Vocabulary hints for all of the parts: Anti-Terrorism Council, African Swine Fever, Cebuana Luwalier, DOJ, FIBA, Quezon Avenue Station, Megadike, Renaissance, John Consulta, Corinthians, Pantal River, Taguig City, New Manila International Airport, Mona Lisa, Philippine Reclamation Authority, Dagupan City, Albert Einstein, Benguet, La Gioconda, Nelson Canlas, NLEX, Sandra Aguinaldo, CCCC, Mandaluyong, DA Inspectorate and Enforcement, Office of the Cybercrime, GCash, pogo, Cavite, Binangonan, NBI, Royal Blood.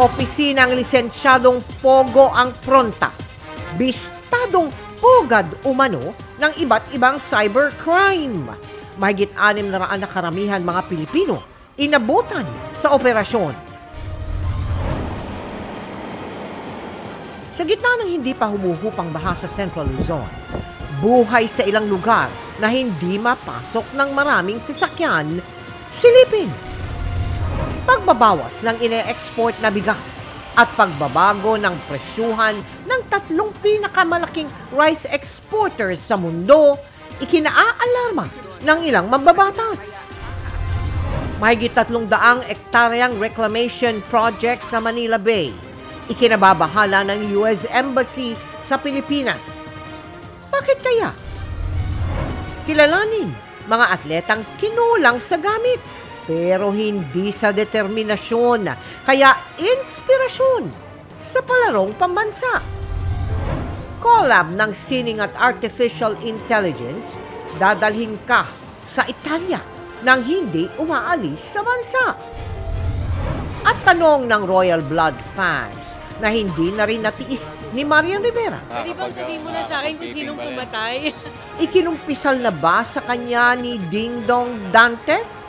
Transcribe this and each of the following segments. opisinang lisensyadong pogo ang pronta, bistadong pogad umano ng iba't ibang cybercrime. Mahigit 600 na karamihan mga Pilipino inabutan sa operasyon. Sa gitna ng hindi pa humuhupang baha sa Central Luzon, buhay sa ilang lugar na hindi mapasok ng maraming sasakyan, silipin. Pagbabawas ng ine-export na bigas at pagbabago ng presyuhan ng 3 pinakamalaking rice exporters sa mundo, ikinaalarma ng ilang mambabatas. Mahigit 300 ektaryang reclamation project sa Manila Bay, ikinababahala ng US Embassy sa Pilipinas. Bakit kaya? Kilalanin mga atletang kinulang sa gamit pero hindi sa determinasyon, kaya inspirasyon sa palarong pambansa. Collab ng sining at artificial intelligence, dadalhin ka sa Italia nang hindi umaalis sa bansa. At tanong ng Royal Blood fans, na hindi na rin natiis ni Marian Rivera. Pwede bang sabihin mo na sa akin kung sinong pumatay? Ikinumpisal na ba sa kanya ni Dingdong Dantes?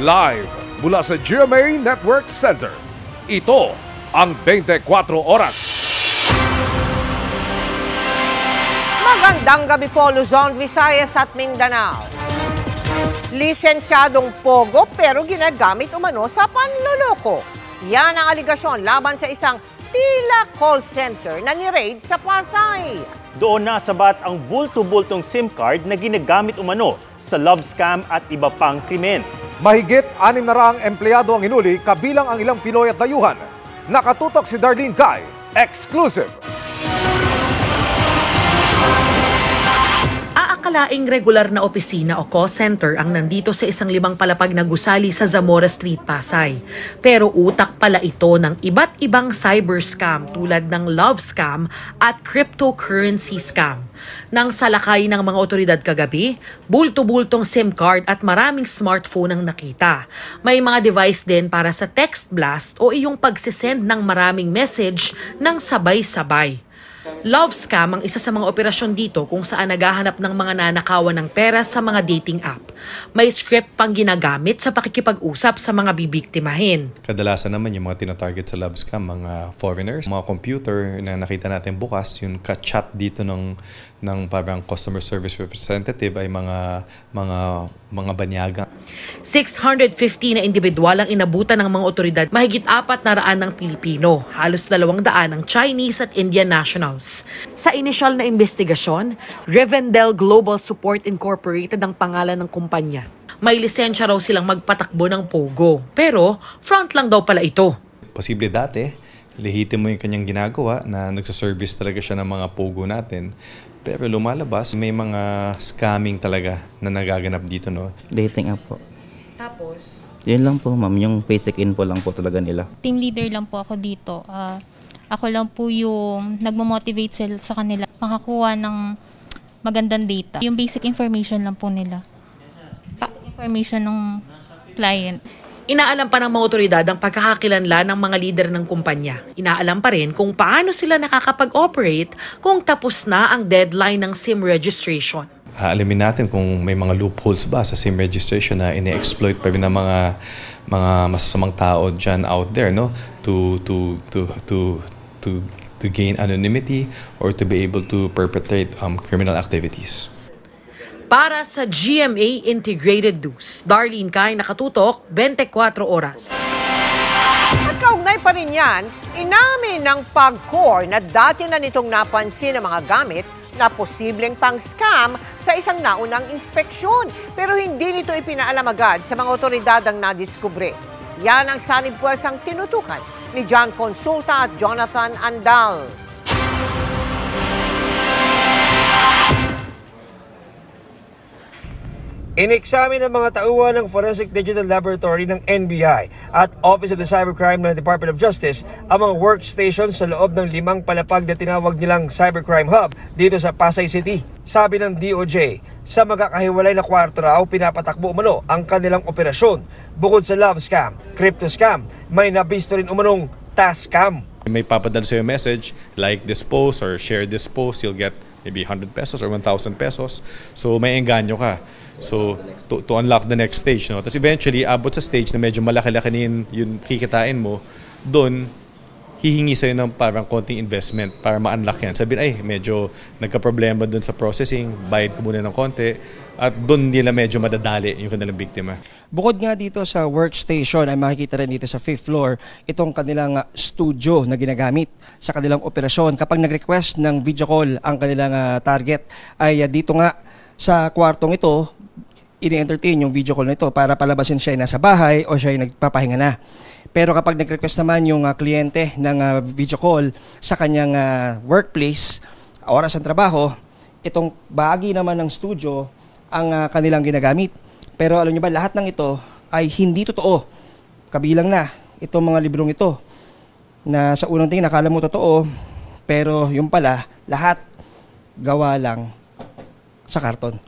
Live mula sa GMA Network Center, ito ang 24 Oras. Magandang gabi po Luzon, Visayas at Mindanao. Lisensyadong pogo pero ginagamit umano sa panloloko. Yan ang aligasyon laban sa isang tila call center na ni-raid sa Pasay. Doon nasabat ang bulto-bultong SIM card na ginagamit umano sa love scam at iba pang krimen. Mahigit 600 empleyado ang hinuli, kabilang ang ilang Pinoy at dayuhan. Nakatutok si Darlene Guy. Exclusive! Akalaing regular na opisina o call center ang nandito sa isang limang palapag na gusali sa Zamora Street, Pasay. Pero utak pala ito ng iba't ibang cyber scam tulad ng love scam at cryptocurrency scam. Nang salakay ng mga otoridad kagabi, bulto-bultong SIM card at maraming smartphone ang nakita. May mga device din para sa text blast o iyong pagsisend ng maraming message ng sabay-sabay. Love scam ang isa sa mga operasyon dito kung saan naghahanap ng mga nanakawan ng pera sa mga dating app. May script pang ginagamit sa pakikipag-usap sa mga bibiktimahin. Kadalasan naman yung mga tinatarget sa love scam, mga foreigners, mga computer na nakita natin bukas, yung ka-chat dito ng parang customer service representative ay mga banyaga. 650 na individual ang inabutan ng mga otoridad, mahigit 400 ng Pilipino, halos 200 ng Chinese at Indian national. Sa inisyal na investigasyon, Rivendell Global Support Incorporated ang pangalan ng kumpanya. May lisensya raw silang magpatakbo ng pogo, pero front lang daw pala ito. Posible dati, lehitimo yung kanyang ginagawa na nagsaservice talaga siya ng mga pogo natin. Pero lumalabas, may mga scamming talaga na nagaganap dito, no? Dating app po. Tapos? Yun lang po, ma'am. Yung basic info lang po talaga nila. Team leader lang po ako dito. Ako lang po yung nagmo-motivate sila sa kanila makakuha ng magandang data. Yung basic information lang po nila. Basic information ng client. Inaalam pa ng mga otoridad ang pagkakakilanlan ng mga lider ng kumpanya. Inaalam pa rin kung paano sila nakakapag-operate kung tapos na ang deadline ng SIM registration. Alamin natin kung may mga loopholes ba sa SIM registration na ini-exploit pa rin ng mga masasamang tao dyan out there, no, to gain anonymity or to be able to perpetrate criminal activities. Para sa GMA Integrated News, Darlene Kai, nakatutok 24 Oras. At kaugnay pa rin yan, inamin ng PAGCOR na dati na nitong napansin ang mga gamit na posibleng pang-scam sa isang naunang inspeksyon. Pero hindi nito ipinaalam agad sa mga otoridad ang nadiskubre. Yan ang sanib puwersang tinutukan ni John Consulta at Jonathan Andal. Ineksamin ng mga tauhan ng Forensic Digital Laboratory ng NBI at Office of the Cybercrime ng Department of Justice ang mga workstations sa loob ng 5 palapag na tinawag nilang Cybercrime Hub dito sa Pasay City. Sabi ng DOJ, Sa magkakahiwalay na kwarto raw, pinapatakbo umano ang kanilang operasyon. Bukod sa love scam, crypto scam, may nabisto rin umanong task scam. May papadala sa'yo message, like this post or share this post, you'll get maybe 100 pesos or 1,000 pesos. So may engganyo ka. So to unlock the next stage. No? Tapos eventually, abot sa stage na medyo malaki-laki na yung kikitain mo, doon, hihingi sa'yo ng parang konting investment para ma-unlock yan. Sabihin, ay, medyo nagka-problema dun sa processing, bayad ko muna ng konti, at dun nila medyo madadali yung kanilang biktima. Bukod nga dito sa workstation, ay makikita rin dito sa 5th floor, itong kanilang studio na ginagamit sa kanilang operasyon. Kapag nag-request ng video call ang kanilang target, ay dito nga sa kwartong ito, ini-entertain yung video call nito para palabasin siya ay nasa bahay o siya ay nagpapahinga na. Pero kapag nag-request naman yung kliyente ng video call sa kanyang workplace, oras ng trabaho, itong bahagi naman ng studio ang kanilang ginagamit. Pero alam nyo ba, lahat ng ito ay hindi totoo. Kabilang na itong mga librong ito na sa unang tingin nakala mo totoo, pero yung pala, lahat gawa lang sa karton.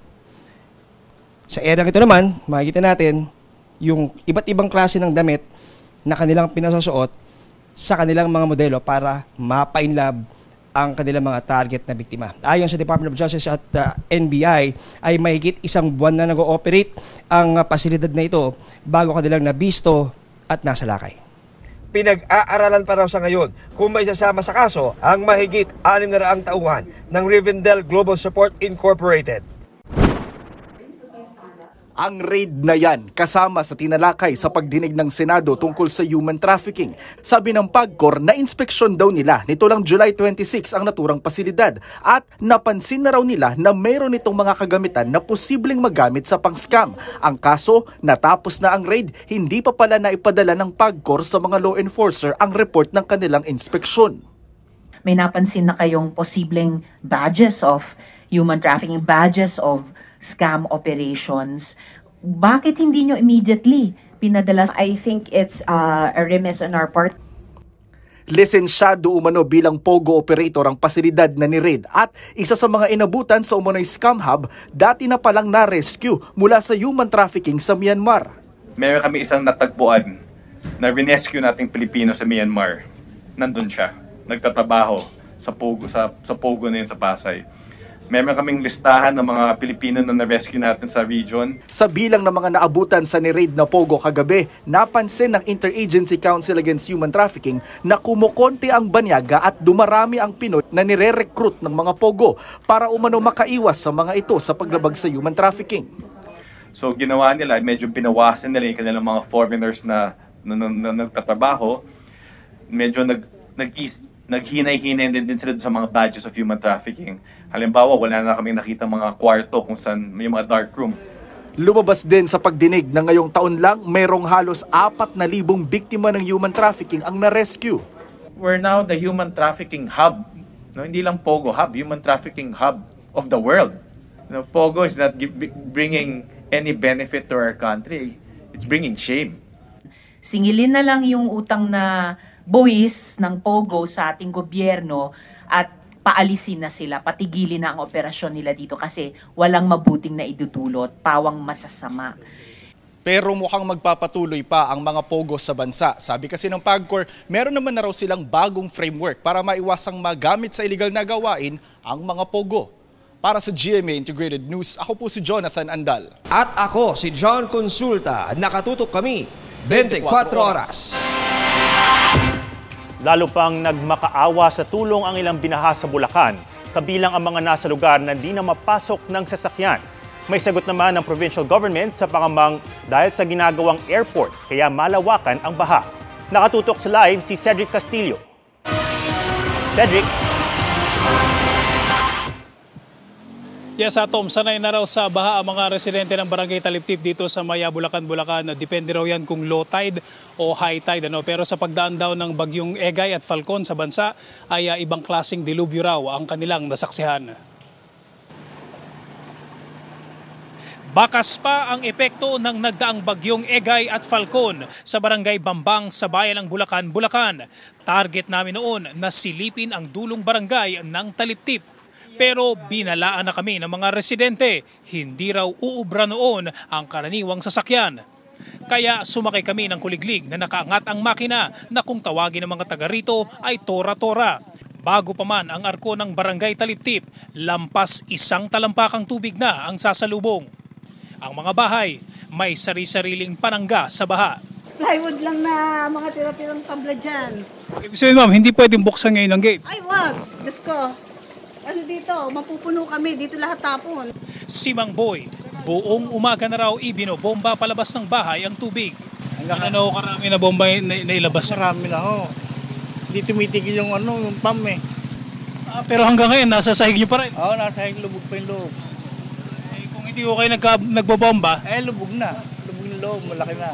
Sa erang ito naman, makikita natin yung iba't ibang klase ng damit na kanilang pinasusuot sa kanilang mga modelo para mapainlab ang kanilang mga target na biktima. Ayon sa Department of Justice at NBI, ay mahigit isang buwan na nag-ooperate ang pasilidad na ito bago kanilang nabisto at nasalakay. Pinag-aaralan pa raw sa ngayon kung may sasama sa kaso ang mahigit 600 tauhan ng Rivendell Global Support Incorporated. Ang raid na yan kasama sa tinalakay sa pagdinig ng Senado tungkol sa human trafficking. Sabi ng PAGCOR na inspeksyon daw nila nito lang July 26 ang naturang pasilidad at napansin na raw nila na mayroon itong mga kagamitan na posibleng magamit sa pang-scam. Ang kaso, natapos na ang raid, hindi pa pala naipadala ng PAGCOR sa mga law enforcer ang report ng kanilang inspeksyon. May napansin na kayong posibleng badges of human trafficking, badges of scam operations. Bakit hindi nyo immediately pinadala? I think it's a remiss on our part. Lisensyado umano bilang pogo operator ang pasilidad na ni-raid at isa sa mga inabutan sa umano'y scam hub, dati na palang na-rescue mula sa human trafficking sa Myanmar. Meron kami isang natagpuan na rinescue nating Pilipino sa Myanmar. Nandun siya, nagtatrabaho sa pogo na yun sa Pasay. Meron kaming listahan ng mga Pilipino na na-rescue natin sa region. Sa bilang ng mga naabutan sa ni-raid na pogo kagabi, napansin ng Interagency Council Against Human Trafficking na kumukonti ang banyaga at dumarami ang Pinoy na nire-recruit ng mga pogo para umano makaiwas sa mga ito sa paglabag sa human trafficking. So ginawa nila, medyo pinawasan nila yung kanilang mga foreigners na nagtatrabaho. Medyo naghinay-hinay din sila sa mga badges of human trafficking. Halimbawa, wala na kaming nakita mga kwarto kung saan may mga dark room. Lumabas din sa pagdinig na ngayong taon lang, mayroong halos 4,000 biktima ng human trafficking ang na-rescue. We're now the human trafficking hub. No, hindi lang Pogo hub, human trafficking hub of the world. No, Pogo is not bringing any benefit to our country. It's bringing shame. Singilin na lang yung utang na buwis ng Pogo sa ating gobyerno at paalisin na sila, patigilin na ang operasyon nila dito kasi walang mabuting na idudulot, pawang masasama. Pero mukhang magpapatuloy pa ang mga pogo sa bansa. Sabi kasi ng PAGCOR, meron naman na raw silang bagong framework para maiwasang magamit sa illegal na gawain ang mga pogo. Para sa GMA Integrated News, ako po si Jonathan Andal. At ako si John Consulta. Nakatutok kami 24 oras. Lalo pang nagmakaawa sa tulong ang ilang binaha sa Bulacan, kabilang ang mga nasa lugar na hindi na mapasok ng sasakyan. May sagot naman ng provincial government sa pangamang dahil sa ginagawang airport, kaya malawakan ang baha. Nakatutok sa live si Cedric Castillo. Cedric? Yes, Atom. Sanay na raw sa baha ang mga residente ng Barangay Taliptip dito sa Maya, Bulacan. Depende raw yan kung low tide o high tide, ano? Pero sa pagdaan daw ng bagyong Egay at Falcon sa bansa ay ibang klaseng dilubyo raw ang kanilang nasaksihan. Bakas pa ang epekto ng nagdaang bagyong Egay at Falcon sa Barangay Bambang sa bayan ng Bulacan, Bulacan. Target namin noon na silipin ang dulong barangay ng Taliptip. Pero binalaan na kami ng mga residente, hindi raw uubra noon ang karaniwang sasakyan. Kaya sumakay kami ng kuliglig na nakaangat ang makina na kung tawagin ng mga taga rito ay tora-tora. Bago pa man ang arko ng barangay Talitip, lampas isang talampakang tubig na ang sasalubong. Ang mga bahay, may sari-sariling panangga sa baha. Plywood lang na mga tira-tirang tabla dyan. So, ma'am, hindi pwedeng buksan ngayon ang gate? Ay, wag! Diyos ko! Ano dito? Mapupuno kami. Dito lahat tapon. Si Mang Boy, buong umaga na raw ibinobomba palabas ng bahay ang tubig. Hanggang ano, karami na bomba nailabas? Karami na, ho. Hindi tumitigil yung, ano, yung pump eh. Pero hanggang ngayon, nasa sahig nyo pa rin? Oo, nasa sahig, lubog pa yung loob. Eh, kung hindi ko kayo nagbobomba? Eh, lubog na. Lubog na loob, malaki na.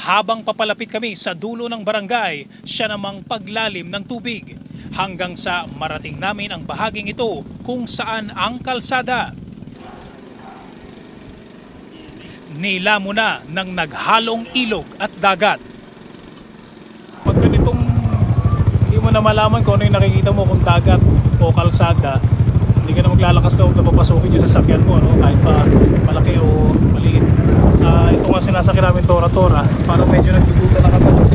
Habang papalapit kami sa dulo ng barangay, siya namang paglalim ng tubig. Hanggang sa marating namin ang bahaging ito kung saan ang kalsada. Nilamo na ng naghalong ilog at dagat. Pag ganitong hindi mo na malaman kung ano yung nakikita mo kung dagat o kalsada, hindi ka na maglalakas na papasukin yung sasakyan mo, ano? Kahit pa malaki o maliit. Ito nga sinasakyan namin tora-tora, parang medyo nagtigutan na katalas.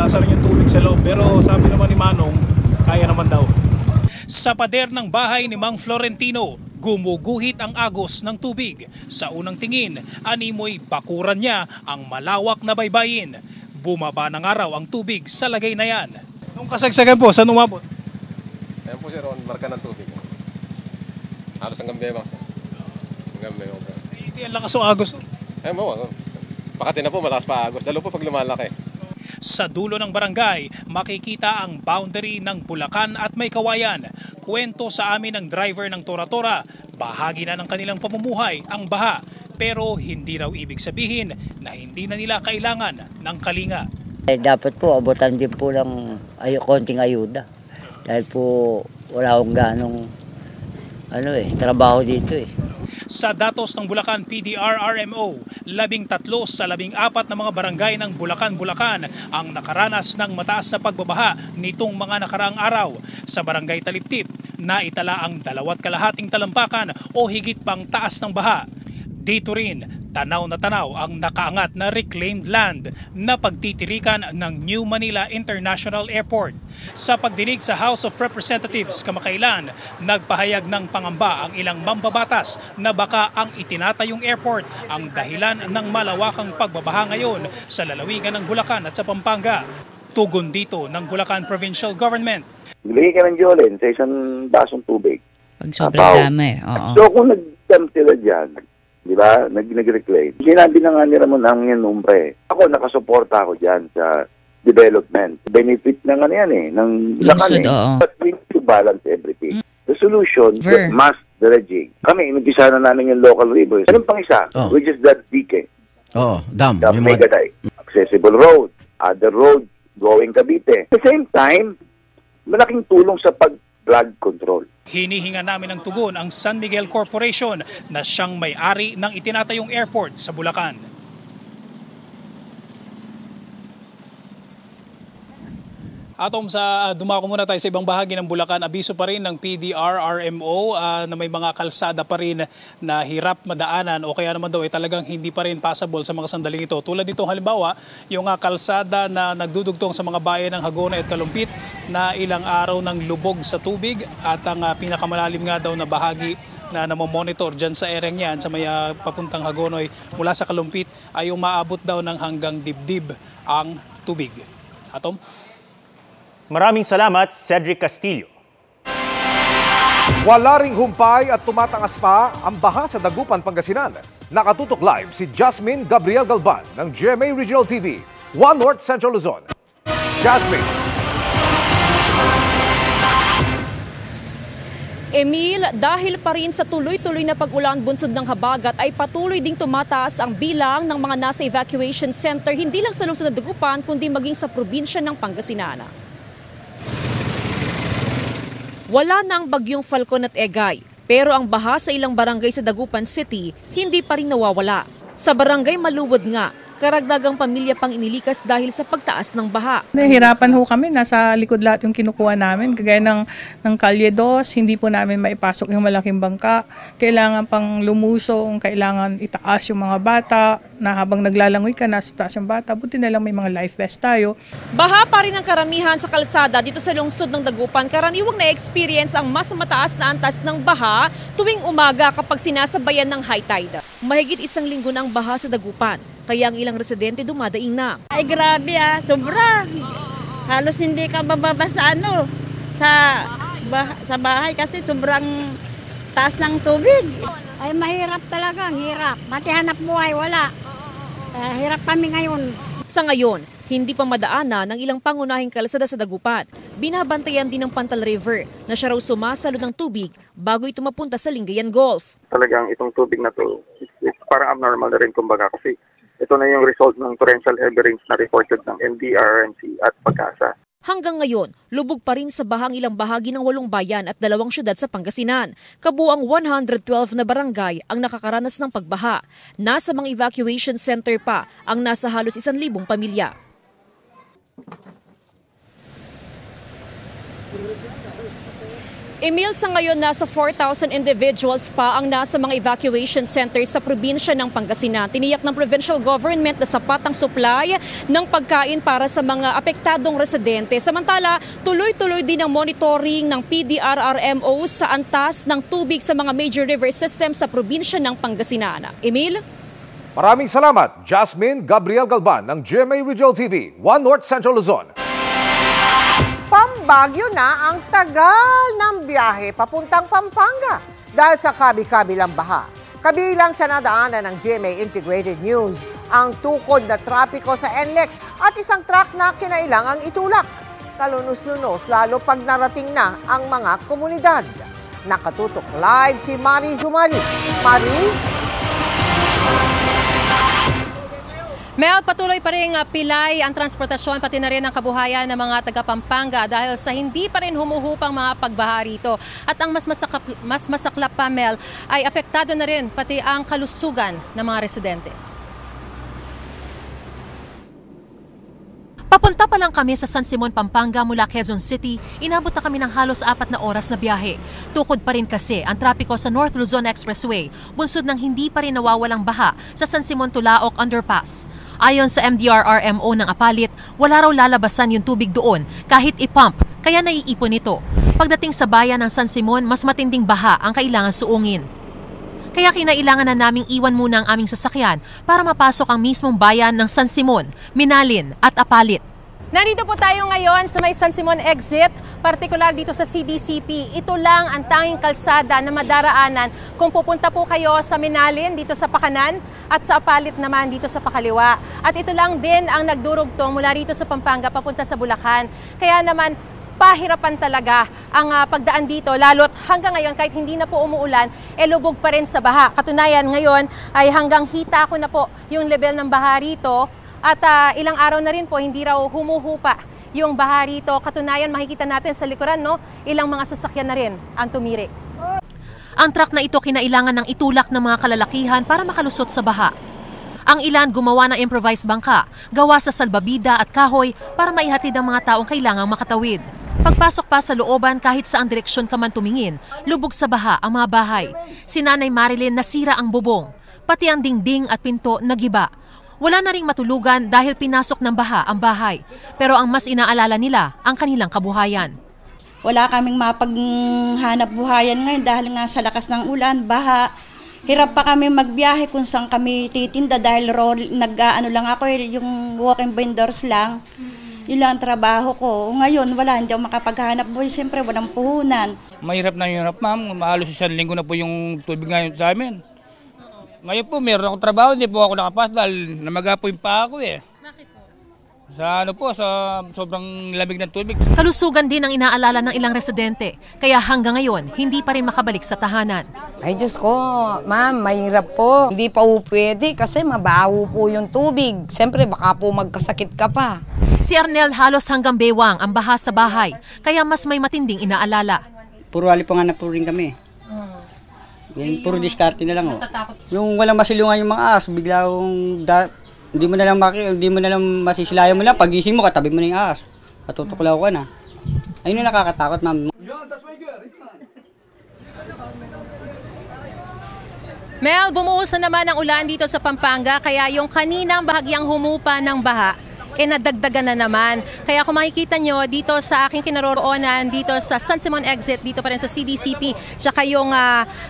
Nasarin yung tubig sa loob, pero sabi naman ni Manong, kaya naman daw. Sa pader ng bahay ni Mang Florentino, gumuguhit ang agos ng tubig. Sa unang tingin, animoy bakuran niya ang malawak na baybayin. Bumaba ng araw ang tubig sa lagay na yan. Nung kasagsagan po, saan umabot? Ayan po siya roon, marka ng tubig. Halos hanggang beba. Hanggang beba. Hindi ang lakas ng agos. Ayan po, Makati na po, malakas pa agos. Lalo po pag lumalaki. Sa dulo ng barangay, makikita ang boundary ng Bulacan at Maykawayan. Kwento sa amin ng driver ng tora-tora, bahagi na ng kanilang pamumuhay ang baha. Pero hindi raw ibig sabihin na hindi na nila kailangan ng kalinga. Eh, dapat po abutan din po ng konting ayuda. Dahil po wala akong ganong trabaho dito eh. Sa datos ng Bulacan PDRRMO, 13 sa 14 na mga barangay ng Bulacan ang nakaranas ng mataas na pagbabaha nitong mga nakaraang araw. Sa barangay Taliptip, naitala ang 2 1/2 talampakan o higit pang taas ng baha. Dito rin, tanaw na tanaw ang nakaangat na reclaimed land na pagtitirikan ng New Manila International Airport. Sa pagdinig sa House of Representatives kamakailan, nagpahayag ng pangamba ang ilang mambabatas na baka ang itinatayong airport ang dahilan ng malawakang pagbabaha ngayon sa lalawigan ng Bulacan at sa Pampanga. Tugon dito ng Bulacan Provincial Government. Nagbigay ka ng Jolene sa isang basong tubig. Pag sobrang dami, oo. So kung nag-tempt sila dyan, di ba? Nag-reclaim. Sinabi na nga ni Ramon ang yan umbre. Ako, nakasuporta ako dyan sa development. Benefit na nga yan eh. Ng lakan eh. But we need to balance everything. The solution, mass dredging. Kami, inigisa na namin yung local rivers. Anong pang isa? Which is that dike. Oo, dam. The Megadike. Accessible road. Other road going Cavite. At the same time, malaking tulong sa pag-drug control. Hinihinga namin ng tugon ang San Miguel Corporation na siyang may-ari ng itinatayong airport sa Bulacan. Atom sa dumako muna tayo sa ibang bahagi ng Bulacan, abiso pa rin ng PDRRMO na may mga kalsada pa rin na hirap madaanan o kaya naman daw ay talagang hindi pa rin passable sa mga sandaling ito. Tulad nito halimbawa, yung kalsada na nagdudugtong sa mga bayan ng Hagonoy at Kalumpit na ilang araw ng lubog sa tubig at ang pinakamalalim nga daw na bahagi na namomonitor dyan sa ereng yan sa may papuntang Hagonoy mula sa Kalumpit ay umaabot daw ng hanggang dibdib ang tubig. Atom? Maraming salamat, Cedric Castillo. Wala ring humpay at tumataas pa ang baha sa Dagupan, Pangasinan. Nakatutok live si Jasmine Gabriel Galban ng GMA Regional TV, One North Central Luzon. Jasmine. Emil, dahil pa rin sa tuloy-tuloy na pag-ulan bunsod ng habagat ay patuloy ding tumataas ang bilang ng mga nasa evacuation center hindi lang sa lungsod ng Dagupan kundi maging sa probinsya ng Pangasinan. Wala na ang bagyong Falcon at Egay, pero ang baha sa ilang barangay sa Dagupan City hindi pa rin nawawala. Sa barangay Maluwod nga, Karagdagang pamilya pang inilikas dahil sa pagtaas ng baha. Nahihirapan ho kami, nasa likod lahat yung kinukuha namin. Kagaya ng Kalye 2, hindi po namin maipasok yung malaking bangka. Kailangan pang lumusong, kailangan itaas yung mga bata. Na habang naglalangoy ka, nasa taas yung bata. Buti na lang may mga life vest tayo. Baha pa rin ang karamihan sa kalsada dito sa lungsod ng Dagupan. Karaniwang na-experience ang mas mataas na antas ng baha tuwing umaga kapag sinasabayan ng high tide. Mahigit isang linggo na ang baha sa Dagupan, kaya ang ilang residente dumadaing na. Ay grabe sobra. Halos hindi ka bababa sa bahay kasi sobrang taas ng tubig. Ay mahirap talaga, hirap. Pati hanap buhay wala. Hirap kami ngayon. Sa ngayon, hindi pa madaanan ng ilang pangunahing kalsada sa Dagupan. Binabantayan din ng Pantal River na siya raw sumasalo ng tubig bago ito mapunta sa Lingayen Gulf. Talagang itong tubig na to, it's parang abnormal na rin kumbaga kasi ito na yung result ng torrential heavy rains na reported ng NDRRMC at Pagasa. Hanggang ngayon, lubog pa rin sa bahang ilang bahagi ng 8 bayan at 2 syudad sa Pangasinan. Kabuang 112 na barangay ang nakakaranas ng pagbaha. Nasa mga evacuation center pa ang nasa halos 1,000 pamilya. Emil, sa ngayon nasa 4,000 individuals pa ang nasa mga evacuation centers sa probinsya ng Pangasinan. Tiniyak ng provincial government na sapat ang supply ng pagkain para sa mga apektadong residente. Samantala, tuloy-tuloy din ang monitoring ng PDRRMO sa antas ng tubig sa mga major river system sa probinsya ng Pangasinan. Emil? Maraming salamat, Jasmine Gabriel Galban ng GMA Regional TV, One North Central Luzon. Pambagyo na ang tagal ng biyahe papuntang Pampanga dahil sa kabi-kabilang baha. Kabilang sa nadaanan ng GMA Integrated News, ang tukod na trapiko sa NLEX at isang truck na kinailangang itulak. Kalunos-lunos lalo pag narating na ang mga komunidad. Nakatutok live si Mari Zumari. Mari? Mel, patuloy pa rin pilay ang transportasyon pati na rin ang kabuhayan ng mga taga-Pampanga dahil sa hindi pa rin humuhupang mga pagbaha rito. At ang mas masaklap pa, Mel, ay apektado na rin pati ang kalusugan ng mga residente. Papunta pa lang kami sa San Simon, Pampanga mula Quezon City, inabot na kami ng halos 4 na oras na biyahe. Tukod pa rin kasi ang trapiko sa North Luzon Expressway, bunsod ng hindi pa rin nawawalang baha sa San Simon Tulaok Underpass. Ayon sa MDRRMO ng Apalit, wala raw lalabasan yung tubig doon kahit ipump, kaya naiipon ito. Pagdating sa bayan ng San Simon, mas matinding baha ang kailangan suungin. Kaya kinailangan na naming iwan muna ang aming sasakyan para mapasok ang mismong bayan ng San Simon, Minalin at Apalit. Narito po tayo ngayon sa may San Simon exit, partikular dito sa CDCP. Ito lang ang tanging kalsada na madaraanan kung pupunta po kayo sa Minalin dito sa pakanan at sa Apalit naman dito sa pakaliwa. At ito lang din ang nagdurugtong mula rito sa Pampanga papunta sa Bulacan. Kaya naman pahirapan talaga ang pagdaan dito, lalo't hanggang ngayon kahit hindi na po umuulan, lubog pa rin sa baha. Katunayan ngayon ay hanggang hita ko na po yung level ng baha rito. At ilang araw na rin po, hindi raw humuhupa yung baha rito. Katunayan, makikita natin sa likuran, no? Ilang mga sasakyan na rin ang tumirik. Ang truck na ito kinailangan ng itulak ng mga kalalakihan para makalusot sa baha. Ang ilan gumawa ng improvised bangka, gawa sa salbabida at kahoy para maihatid ang mga taong kailangang makatawid. Pagpasok pa sa looban, kahit saang direksyon ka man tumingin, lubog sa baha ang mga bahay. Si Nanay Marilyn nasira ang bubong, pati ang dingding at pinto nagiba. Wala na ring matulugan dahil pinasok ng baha ang bahay. Pero ang mas inaalala nila ang kanilang kabuhayan. Wala kaming mapaghanap buhayan ngayon dahil nga sa lakas ng ulan, baha. Hirap pa kami magbiyahe kung saan kami titinda dahil nag-ano lang ako, yung walking vendors lang. Yun lang ang trabaho ko. Ngayon, wala, hindi ako makapaghanap buhay. Siyempre, walang puhunan. Mahirap na hirap, ma'am. Maalos 1 linggo na po yung tubig ngayon sa amin. Ngayon po, meron akong trabaho, hindi po ako nakapas dahil namaga po yung paa ko eh. Bakit po? Sa ano po, sa sobrang lamig ng tubig. Kalusugan din ang inaalala ng ilang residente, kaya hanggang ngayon, hindi pa rin makabalik sa tahanan. Ay Diyos ko, ma'am, mahirap po. Hindi pa po pwede kasi mabaho po yung tubig. Siyempre, baka po magkasakit ka pa. Si Arnel halos hanggang bewang ang baha sa bahay, kaya mas may matinding inaalala. Puro alipanganap po rin kami. Yung puro diskarte na lang. Yung walang masilungan yung mga aso, bigla akong Hindi mo na lang masisilayan mo lang. Pagising mo, katabi mo na yung ahas. Katutuklaw ka na. Ayun yung nakakatakot, ma'am. Mel, bumuhos na naman ang ulan dito sa Pampanga, kaya yung kaninang bahagyang humupa ng baha, nadagdagan na naman. Kaya kung makikita nyo, dito sa aking kinaroroonan, dito sa San Simon Exit, dito pa rin sa CDCP, tsaka yung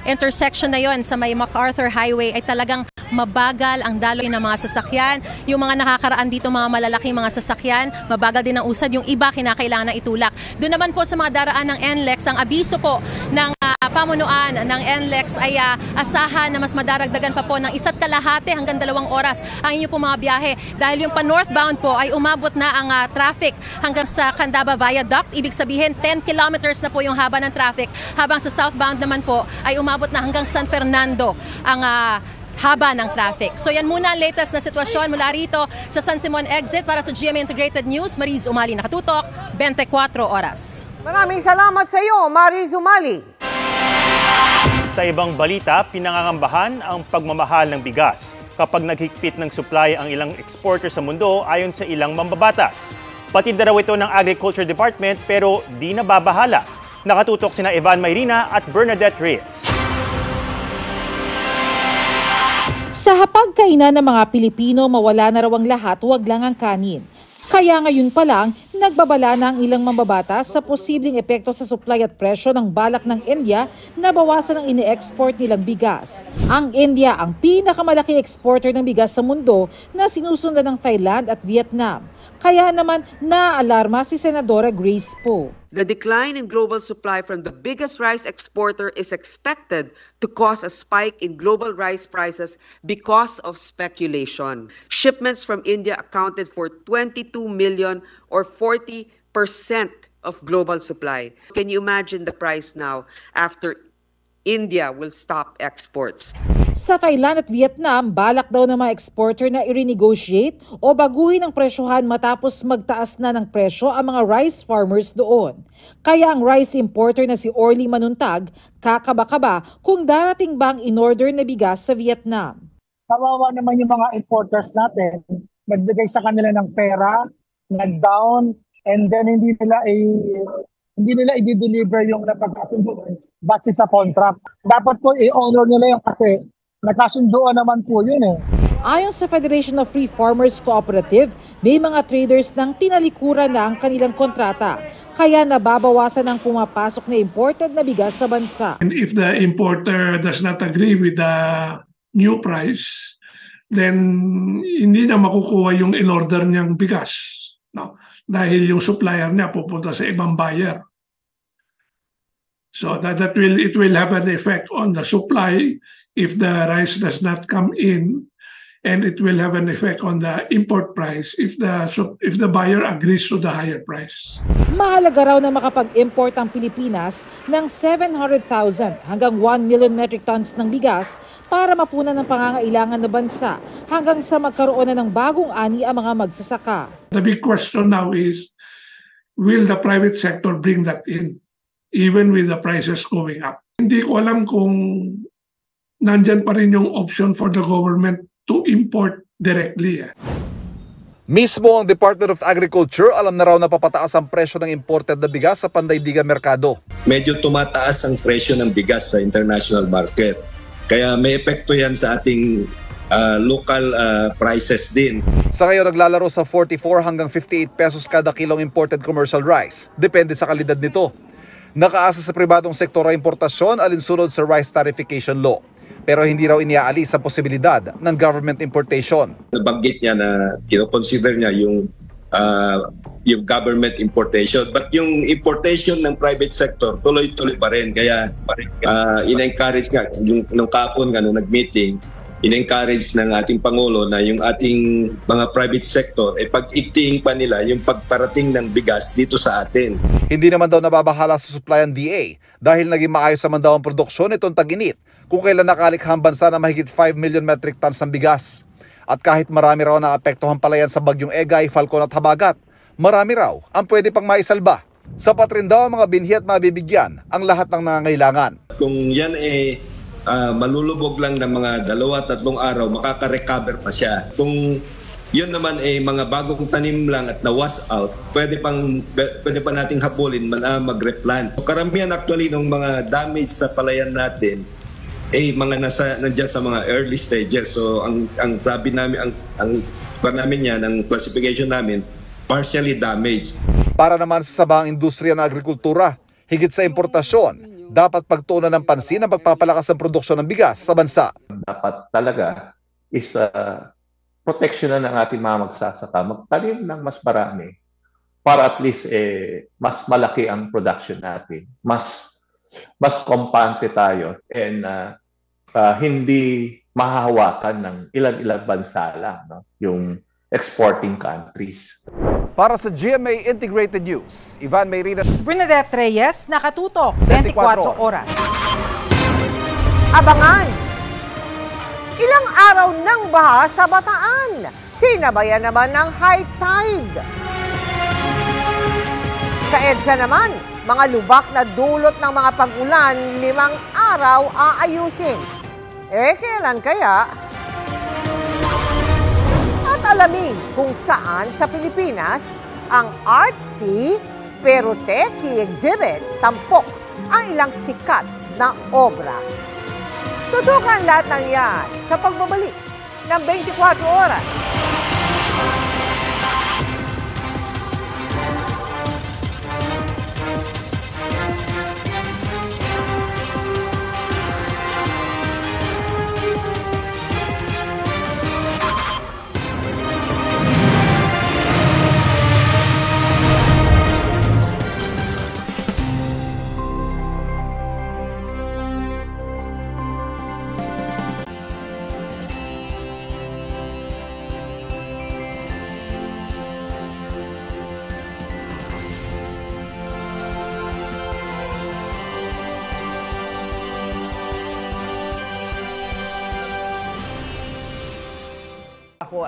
intersection na yon sa may MacArthur Highway, ay talagang mabagal ang daloy ng mga sasakyan. Yung mga nakakaraan dito, mga malalaking mga sasakyan, mabagal din ang usad. Yung iba, kinakailangan na itulak. Doon naman po sa mga daraan ng NLEX, ang abiso po ng pamunuan ng NLEX ay asahan na mas madaragdagan pa po ng 1.5 hanggang 2 oras ang inyo po mga biyahe. Dahil yung pa-northbound po ay umabot na ang traffic hanggang sa Candaba Viaduct. Ibig sabihin 10 kilometers na po yung haba ng traffic. Habang sa southbound naman po ay umabot na hanggang San Fernando ang haba ng traffic. So yan muna ang latest na sitwasyon mula rito sa San Simon Exit. Para sa GMA Integrated News, Mariz Umali, nakatutok 24 oras. Maraming salamat sa iyo, Mariz Umali. Sa ibang balita, pinangangambahan ang pagmamahal ng bigas kapag naghigpit ng supply ang ilang exporter sa mundo ayon sa ilang mambabatas. Patinda raw ito ng Agriculture Department pero di nababahala. Nakatutok sina Evan Mayrina at Bernadette Reyes. Sa hapagkainan ng mga Pilipino, mawala na raw ang lahat, wag lang ang kanin. Kaya ngayon pa lang, nagbabala na ang ilang mambabatas sa posibleng epekto sa supply at presyo ng balak ng India na bawasan ang ine-export nilang bigas. Ang India ang pinakamalaki exporter ng bigas sa mundo na sinusundan ng Thailand at Vietnam. Kaya naman naalarma si Senadora Grace Poe. The decline in global supply from the biggest rice exporter is expected to cause a spike in global rice prices because of speculation. Shipments from India accounted for 22 million or 40% of global supply. Can you imagine the price now after India will stop exports? Sa Thailand at Vietnam, balak daw ng mga exporter na i-renegotiate o baguhin ang presyohan matapos magtaas na ng presyo ang mga rice farmers doon. Kaya ang rice importer na si Orly Manuntag, kakaba-kaba kung darating bang in-order na bigas sa Vietnam. Kawawa naman yung mga importers natin, nagbigay sa kanila ng pera, nag-down, and then hindi nila i-deliver yung napagkasunduan base sa contract. Dapat po i-honor nila yung kasi nagkasunduan naman po yun eh. Ayon sa Federation of Free Farmers Cooperative, may mga traders nang tinalikuran na ang kanilang kontrata. Kaya nababawasan ang pumapasok na imported na bigas sa bansa. And if the importer does not agree with the new price, then hindi na makukuha yung in-order niyang bigas. No? Dahil yung supplier niya pupunta sa ibang buyer. So it will have an effect on the supply if the rice does not come in, and it will have an effect on the import price if the buyer agrees to the higher price. Mahalaga raw na makapag-import ang Pilipinas ng 700,000 hanggang 1 million metric tons ng bigas para mapunan ng pangangailangan na bansa hanggang sa magkaroon na ng bagong ani ang mga magsasaka. The big question now is, will the private sector bring that in? Even with the prices going up. Hindi ko alam kung nandyan pa rin yung option for the government to import directly. Mismo ang Department of Agriculture, alam na raw na papataas ang presyo ng imported na bigas sa pandaigdigang merkado. Medyo tumataas ang presyo ng bigas sa international market. Kaya may epekto yan sa ating local prices din. Sa ngayon naglalaro sa 44 hanggang 58 pesos kada kilong imported commercial rice. Depende sa kalidad nito. Nakaasa sa pribadong sektor ang importasyon alinsunod sa rice tarification law. Pero hindi raw iniaalis sa posibilidad ng government importation. Nabanggit niya na kinoconsider niya yung government importation. But yung importation ng private sector tuloy-tuloy pa rin. Kaya in-encourage nga, nung kapon nga nung nag-meeting, in-encourage ng ating Pangulo na yung ating mga private sector, pag-iktiin pa nila yung pagparating ng bigas dito sa atin. Hindi naman daw nababahala sa supply ng DA dahil naging maayos naman daw ang produksyon itong Tag-init kung kailan nakalikhang bansa na mahigit 5 million metric tons ng bigas. At kahit marami raw na apektuhan pala yan sa bagyong Egay, Falcon at Habagat, marami raw ang pwede pang maisalba. Sapat rin daw ang mga binhi at mabibigyan ang lahat ng nangangailangan. Kung yan ay malulubog lang ng mga 2-3 araw, makaka-recover pa siya. Kung yun naman ay mga bagong tanim lang at na-wash out, pwede pa nating habulin mag-replant. Karamihan actually ng mga damage sa palayan natin ay mga nandiyan sa mga early stages. So ang sabi namin, ang classification namin, partially damaged. Para naman sa sabahang industriya ng agrikultura, higit sa importasyon, dapat pagtuunan ng pansin ang pagpapalakas ng produksyon ng bigas sa bansa. Dapat talaga is proteksyonan ng ating mga magsasaka, magtanim ng mas marami para at least mas malaki ang production natin, mas kompante tayo, and hindi mahahawakan ng ilan-ilan bansa lang, no? Yung exporting countries. Para sa GMA Integrated News, Ivan Mayrina. Bernadette Reyes, nakatutok 24 oras. Abangan! Ilang araw ng baha sa Bataan, sinabayan naman ng high tide. Sa EDSA naman, mga lubak na dulot ng mga pag-ulan, 5 araw aayusin. Kailan kaya? At alamin kung saan sa Pilipinas ang artsy pero techy exhibit tampok ang ilang sikat na obra. Tutukan lahat ng yan sa pagbabalik ng 24 oras.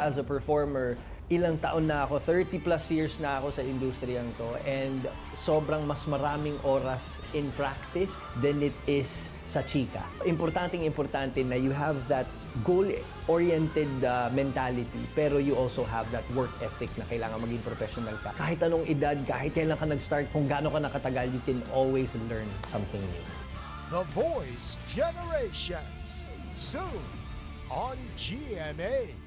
As a performer, ilang taon na ako, 30 plus years na ako sa industriyang to, and sobrang mas maraming oras in practice than it is sa chika. Importante na you have that goal-oriented mentality, pero you also have that work ethic na kailangan maging professional ka. Kahit anong edad, kahit kailan ka nag-start, kung gaano ka nakatagal, you can always learn something new. The Voice Generations, soon on GMA.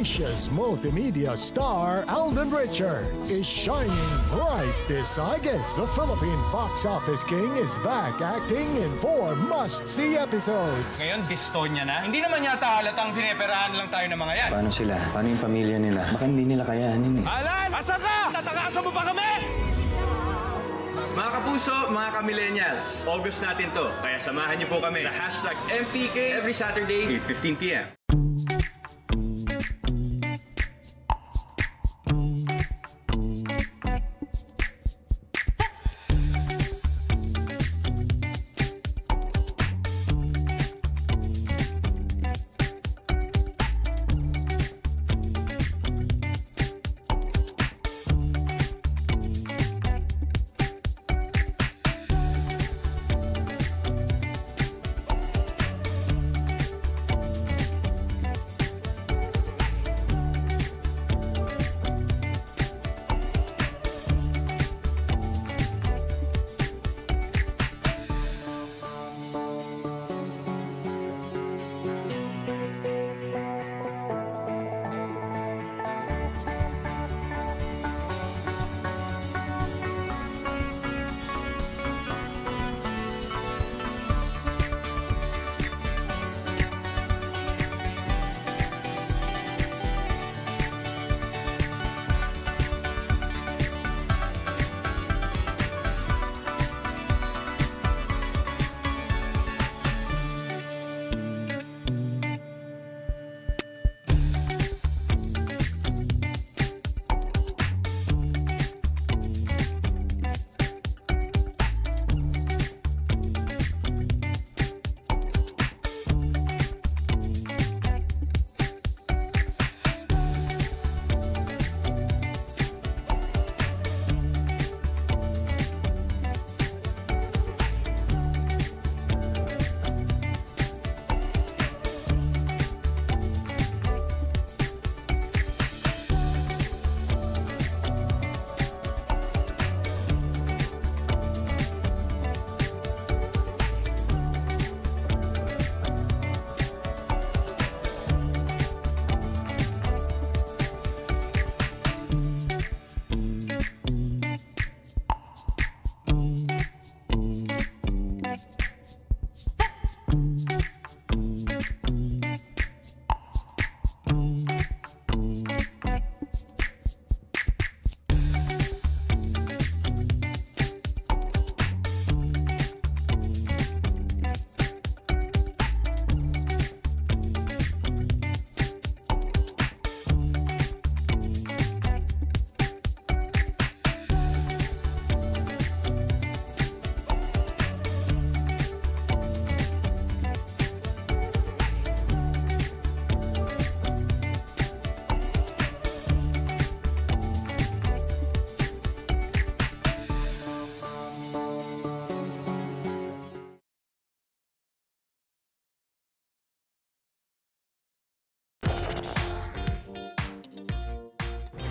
Asia's multimedia star Alden Richards is shining bright this August. The Philippine box office king is back acting in 4 must-see episodes. Ngayon, gusto niya na. Hindi naman yata halatang pineperahan lang tayo ng mga yan. Paano sila? Paano yung pamilya nila? Baka hindi nila kayanin eh. Alan! Asan ka? Tatakasan mo pa kami! Mga kapuso, mga kamillennials, August natin to. Kaya samahan niyo po kami sa #MPK every Saturday, 8:15 p.m.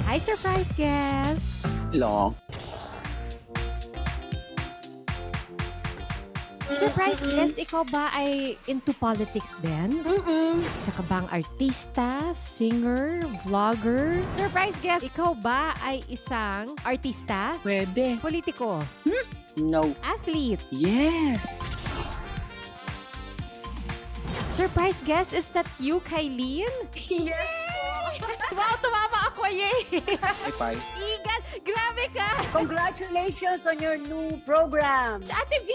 Hi, surprise guest! Hello! Surprise guest, ikaw ba ay into politics din? Isa ka bang artista, singer, vlogger? Surprise guest, ikaw ba ay isang artista? Pwede. Politiko? No. Athlete? Yes! Surprise guest, is that you, Kylene? Yes! Wow, tumama ako, yay! Hi, Igal, grabe ka! Congratulations on your new program! Ate V!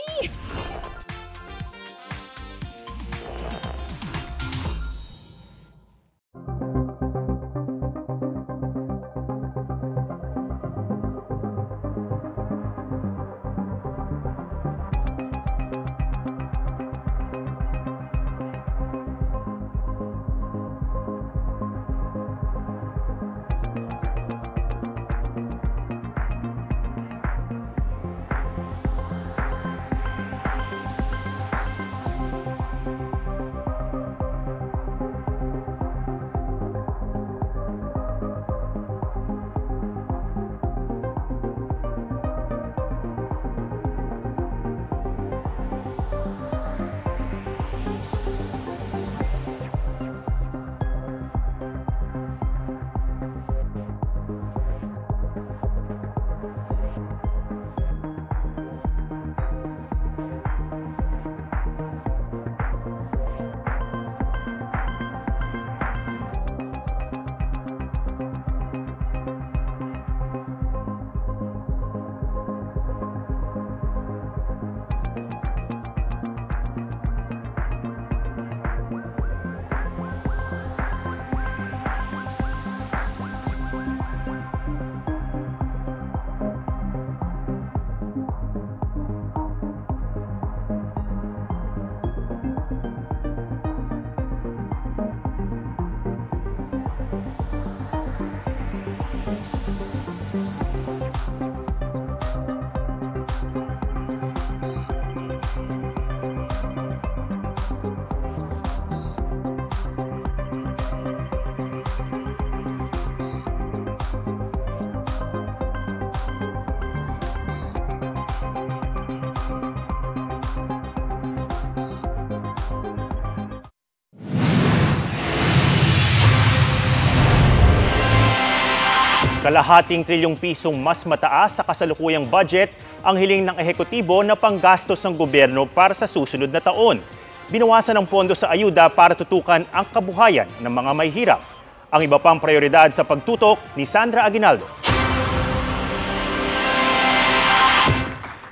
Kalahating trilyong pisong mas mataas sa kasalukuyang budget ang hiling ng ehekutibo na panggastos ng gobyerno para sa susunod na taon. Binawasan ang pondo sa ayuda para tutukan ang kabuhayan ng mga may hirap. Ang iba pang prioridad sa pagtutok ni Sandra Aguinaldo.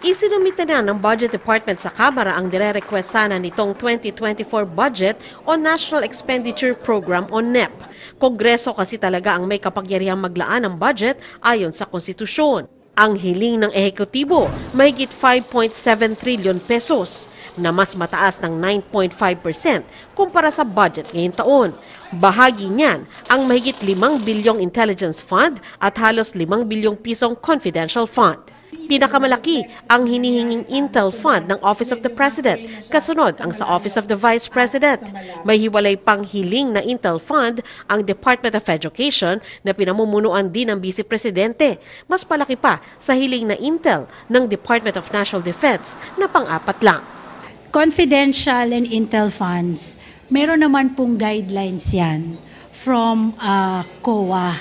Isinumita na ng Budget Department sa Kamara ang dire-request sana nitong 2024 Budget o National Expenditure Program o NEP. Kongreso kasi talaga ang may kapagyarihang maglaan ng budget ayon sa konstitusyon. Ang hiling ng ehekutibo, mahigit 5.7 trilyon pesos na mas mataas ng 9.5% kumpara sa budget ngayong taon. Bahagi niyan ang mahigit 5 bilyong Intelligence Fund at halos 5 bilyong pisong Confidential Fund. Pinakamalaki ang hinihinging Intel Fund ng Office of the President, kasunod ang sa Office of the Vice President. May hiwalay pang hiling na Intel Fund ang Department of Education na pinamumunuan din ng Vice Presidente. Mas malaki pa sa hiling na Intel ng Department of National Defense na pang-apat lang. Confidential and Intel Funds, meron naman pong guidelines yan from COA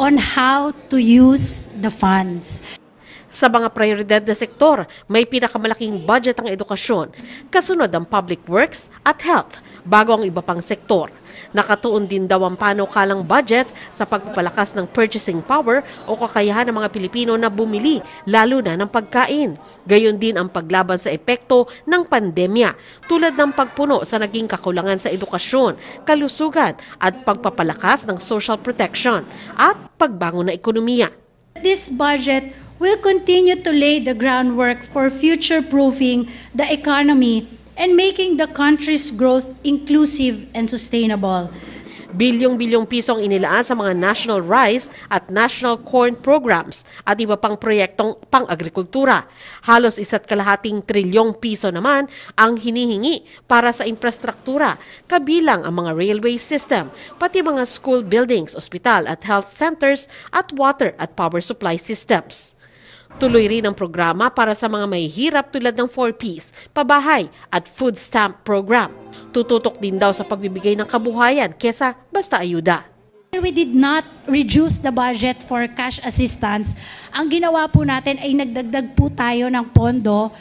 on how to use the funds. Sa mga prioridad na sektor, may pinakamalaking budget ang edukasyon, kasunod ang public works at health, bago ang iba pang sektor. Nakatuon din daw ang panukalang budget sa pagpapalakas ng purchasing power o kakayahan ng mga Pilipino na bumili, lalo na ng pagkain. Gayon din ang paglaban sa epekto ng pandemya, tulad ng pagpuno sa naging kakulangan sa edukasyon, kalusugan at pagpapalakas ng social protection at pagbangon na ekonomiya. This budget will continue to lay the groundwork for future-proofing the economy and making the country's growth inclusive and sustainable. Bilyong-bilyong piso ang inilaan sa mga national rice at national corn programs at iba pang proyektong pang-agrikultura. Halos 1.5 trilyong piso naman ang hinihingi para sa infrastruktura, kabilang ang mga railway system, pati mga school buildings, ospital at health centers at water at power supply systems. Tuloy rin ang programa para sa mga mahihirap tulad ng 4Ps, pabahay at food stamp program. Tututok din daw sa pagbibigay ng kabuhayan kesa basta ayuda. We did not reduce the budget for cash assistance. Ang ginawa po natin ay nagdagdag po tayo ng pondo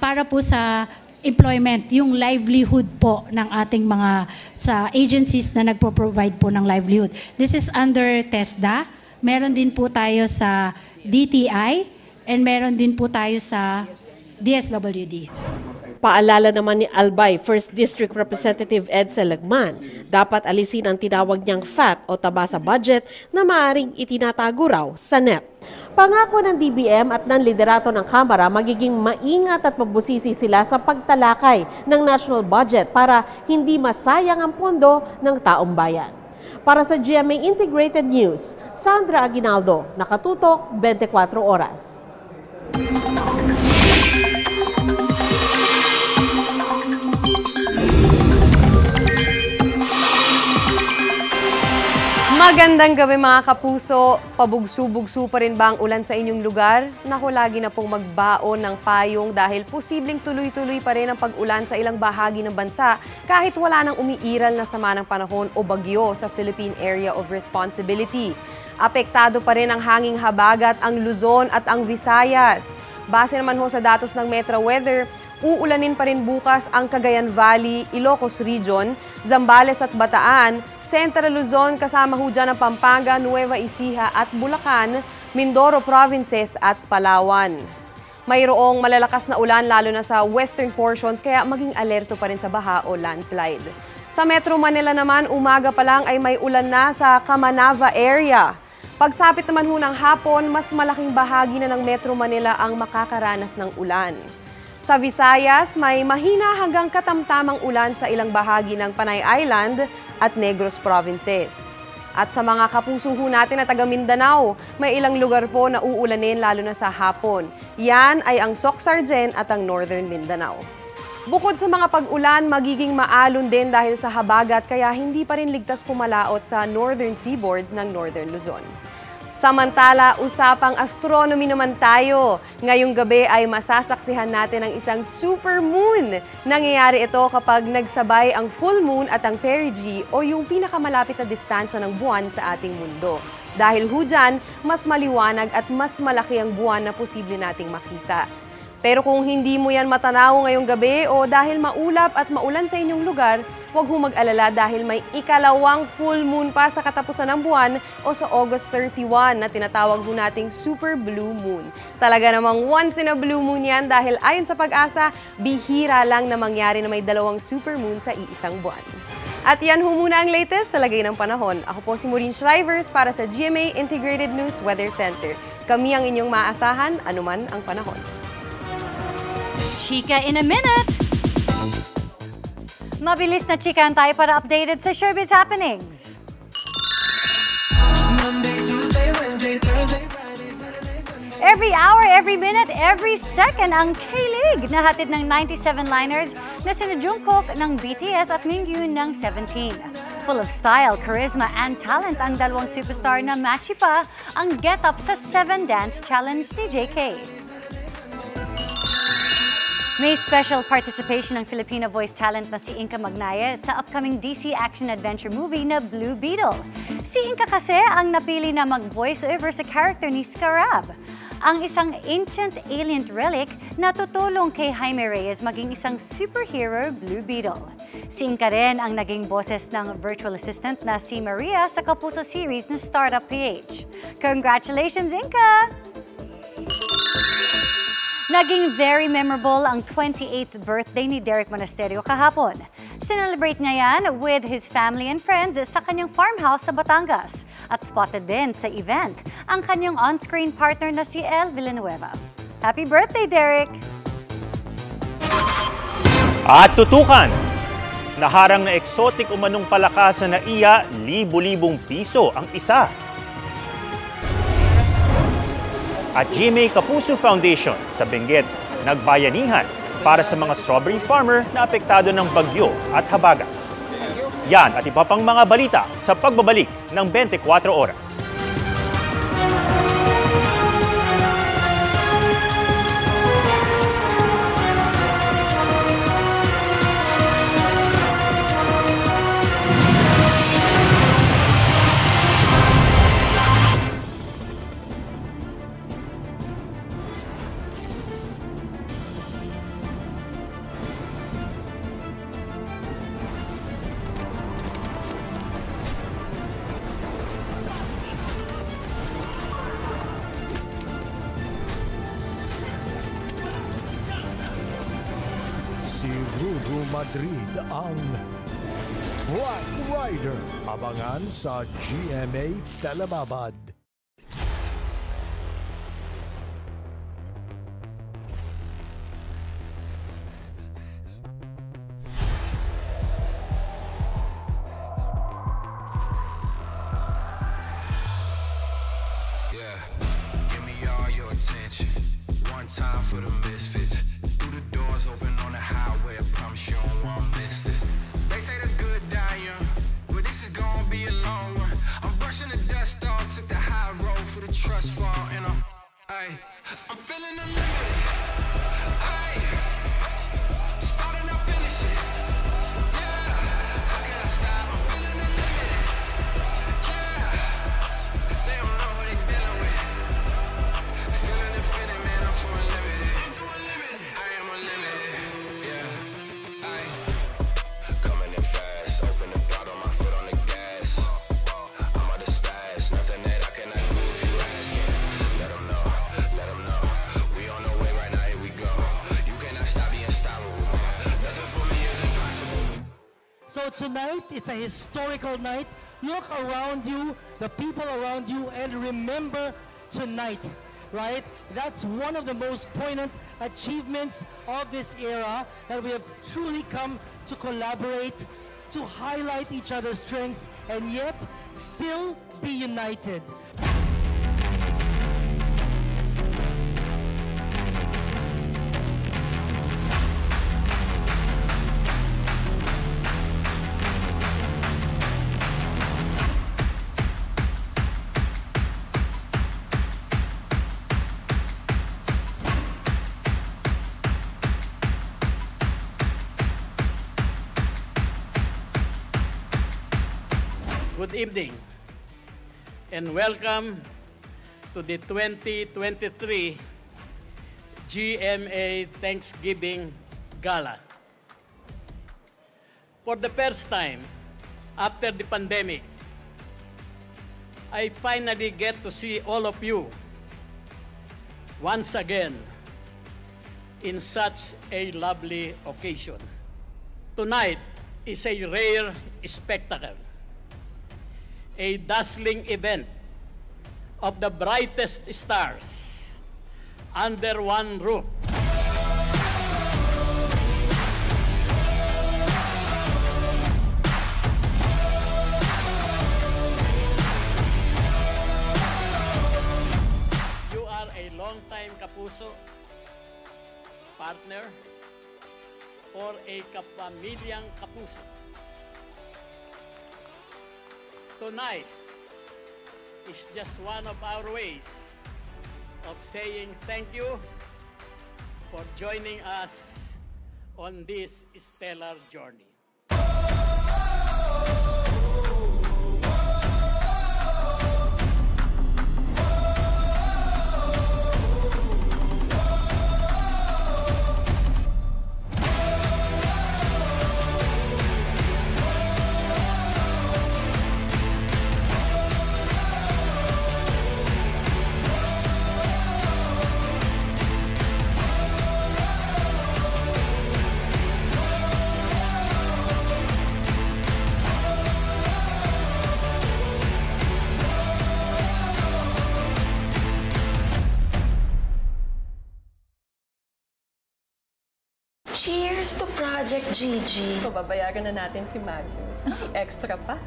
para po sa employment, yung livelihood po ng ating mga sa agencies na nagpo-provide po ng livelihood. This is under TESDA. Meron din po tayo sa DTI. And meron din po tayo sa DSWD. Paalala naman ni Albay, 1st District Representative Edsel Lagman, dapat alisin ang tinawag niyang FAT o taba sa budget na maaring itinatago raw sa NEP. Pangako ng DBM at ng liderato ng Kamara, magiging maingat at magbusisi sila sa pagtalakay ng national budget para hindi masayang ang pondo ng taong bayan. Para sa GMA Integrated News, Sandra Aguinaldo, nakatutok 24 oras. Magandang gabi mga kapuso, pabugso-bugso pa rin ba ang ulan sa inyong lugar? Naku, lagi na pong magbaon ng payong dahil posibleng tuloy-tuloy pa rin ang pag-ulan sa ilang bahagi ng bansa kahit wala nang umiiral na sama ng panahon o bagyo sa Philippine Area of Responsibility. Apektado pa rin ang hanging habagat, ang Luzon at ang Visayas. Base naman ho sa datos ng Metro Weather, uulanin pa rin bukas ang Cagayan Valley, Ilocos Region, Zambales at Bataan, Central Luzon, kasama ho dyan ang Pampanga, Nueva Ecija at Bulacan, Mindoro Provinces at Palawan. Mayroong malalakas na ulan lalo na sa western portions kaya maging alerto pa rin sa baha o landslide. Sa Metro Manila naman, umaga pa lang ay may ulan na sa Camanava area. Pagsapit naman ho ng hapon, mas malaking bahagi na ng Metro Manila ang makakaranas ng ulan. Sa Visayas, may mahina hanggang katamtamang ulan sa ilang bahagi ng Panay Island at Negros Provinces. At sa mga kapusuho natin na taga Mindanao, may ilang lugar po na uulanin lalo na sa hapon. Yan ay ang Soc-Sargen at ang Northern Mindanao. Bukod sa mga pag-ulan, magiging maalon din dahil sa habagat kaya hindi pa rin ligtas pumalaot sa northern seaboards ng Northern Luzon. Samantala, usapang astronomy naman tayo. Ngayong gabi ay masasaksihan natin ang isang super moon. Nangyayari ito kapag nagsabay ang full moon at ang perigee o yung pinakamalapit na distansya ng buwan sa ating mundo. Dahil hujan, mas maliwanag at mas malaki ang buwan na posible nating makita. Pero kung hindi mo yan matanaw ngayong gabi o dahil maulap at maulan sa inyong lugar, huwag ho mag-alala dahil may ikalawang full moon pa sa katapusan ng buwan o sa August 31 na tinatawag ho nating super blue moon. Talaga namang once in a blue moon yan dahil ayon sa PAGASA, bihira lang na mangyari na may dalawang super moon sa iisang buwan. At yan ho muna ang latest sa lagay ng panahon. Ako po si Maureen Shrivers para sa GMA Integrated News Weather Center. Kami ang inyong maaasahan anuman ang panahon. Chika in a minute! Mabilis na chikahan tayo para updated sa Showbiz Happenings. Every hour, every minute, every second ang K-League na hatid ng 97 liners na sina Jungkook ng BTS at Mingyu ng 17. Full of style, charisma, and talent ang dalawang superstar na matchy pa ang get-up sa 7 Dance Challenge ni JK. May special participation ng Filipino voice talent na si Inka Magnaya sa upcoming DC action-adventure movie na Blue Beetle. Si Inka kasi ang napili na mag-voiceover sa character ni Scarab, ang isang ancient alien relic na tutulong kay Jaime Reyes maging isang superhero Blue Beetle. Si Inka rin ang naging boses ng virtual assistant na si Maria sa Kapuso series na Startup PH. Congratulations, Inka! Naging very memorable ang 28th birthday ni Derek Monasterio kahapon. Sinelebrate niya yan with his family and friends sa kanyang farmhouse sa Batangas. At spotted din sa event ang kanyang on-screen partner na si Elle Villanueva. Happy birthday, Derek! At tutukan Naharang na eksotik umanong palaka sa NAIA, libo-libong piso ang isa. At GMA Kapuso Foundation sa Benguet, nagbayanihan para sa mga strawberry farmer na apektado ng bagyo at habagat. Yan at iba pang mga balita sa pagbabalik ng 24 oras. Madrid ang Black Rider. Abangan sa GMA Telebabad. Yeah, give me all your attention. One time for the misfits. Open on the highway, I promise you don't want to miss this. They say the good die young, but this is gonna be a long one. I'm brushing the dust off, took the high road for the trust fall, and I'm feeling unlimited. So tonight, it's a historical night. Look around you, the people around you, and remember tonight, right? That's one of the most poignant achievements of this era, that we have truly come to collaborate, to highlight each other's strengths, and yet still be united. Good evening and welcome to the 2023 GMA Thanksgiving Gala. For the first time after the pandemic, I finally get to see all of you once again in such a lovely occasion. Tonight is a rare spectacle. A dazzling event of the brightest stars under one roof. You are a long-time Kapuso partner or a kapamilyang Kapuso. Tonight is just one of our ways of saying thank you for joining us on this stellar journey. Cheers to Project Gigi. Pababayagan na natin si Magnus. Extra pa.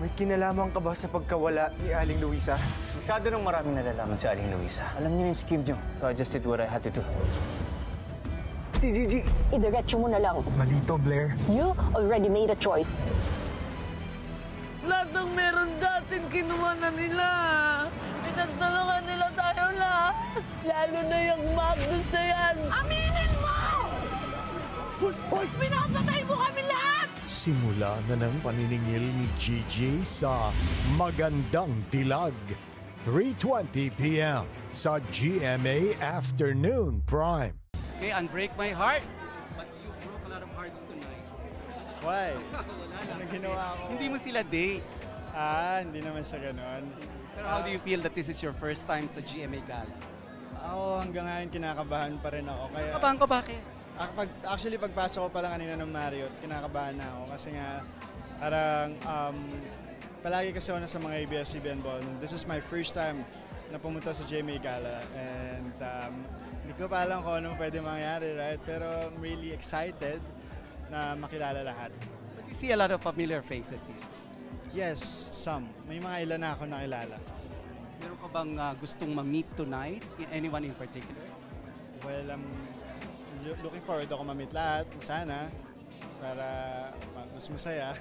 May kinalaman ka ba sa pagkawala ni Aling Luisa? Masyado nang maraming nalalaman si Aling Luisa. Alam niyo na yung scheme niyo. So I just did what I had to do. Si Gigi! Idiretso mo na lang. Malito, Blair. You already made a choice. Lahat ng meron datin, kinuha na nila. Pinagdalakan nila tayo lahat. Lalo na yung Magnus na yan. Aminin mo! Hoy! Pinapatay mo kami lahat! Simula na ng paniningil ni Gigi sa Magandang Dilag. 3:20 p.m. sa GMA Afternoon Prime. Okay, unbreak my heart. But you broke a lot of hearts tonight. Why? Wala lang. Ano ginawa ko? Hindi mo sila date. Ah, hindi naman siya ganun. Pero how do you feel that this is your first time sa GMA Gala? Ako hanggang ngayon kinakabahan pa rin ako. Kaya... Kinakabahan ko bakit? Actually, pagpasok ko pala kanina ng Marriott, kinakabahan na ako kasi nga parang palagi kasi ako na sa mga ABS-CBN Ball. This is my first time na pumunta sa GMA Gala and hindi ko pa alam kung anong pwede mangyari, right? Pero I'm really excited na makilala lahat. But you see a lot of familiar faces here. Yes, some. May mga ilan na ako nakilala. Meron ka bang gustong ma-meet tonight? Anyone in particular? Well, looking forward ako ma-meet lahat, sana, para mas masaya.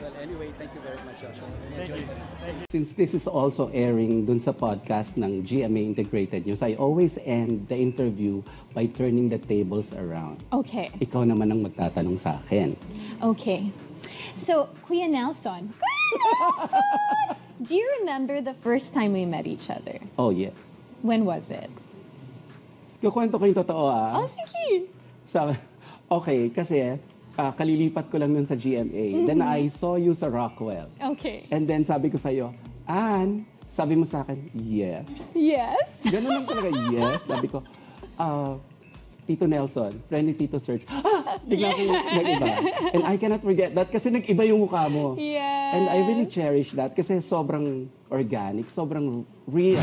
Well, anyway, thank you very much, Joshua. Thank you. Thank you. Since this is also airing dun sa podcast ng GMA Integrated News, I always end the interview by turning the tables around. Okay. Ikaw naman ang magtatanong sa akin. Okay. So, Kuya Nelson. Do you remember the first time we met each other? Oh, yes. When was it? Kukwento ko yung totoo, ah. Oh, sige. Okay, kasi kalilipat ko lang nun sa GMA. Mm-hmm. Then I saw you sa Rockwell. Okay. And then sabi ko sa'yo, Ann, sabi mo sa akin, yes. Yes? Ganun lang talaga, yes. Sabi ko, Tito Nelson, friend ni Tito Serge. Ah! Bigla ko nag-iba. And I cannot forget that kasi nag-iba yung mukha mo. Yes. And I really cherish that kasi sobrang organic, sobrang real.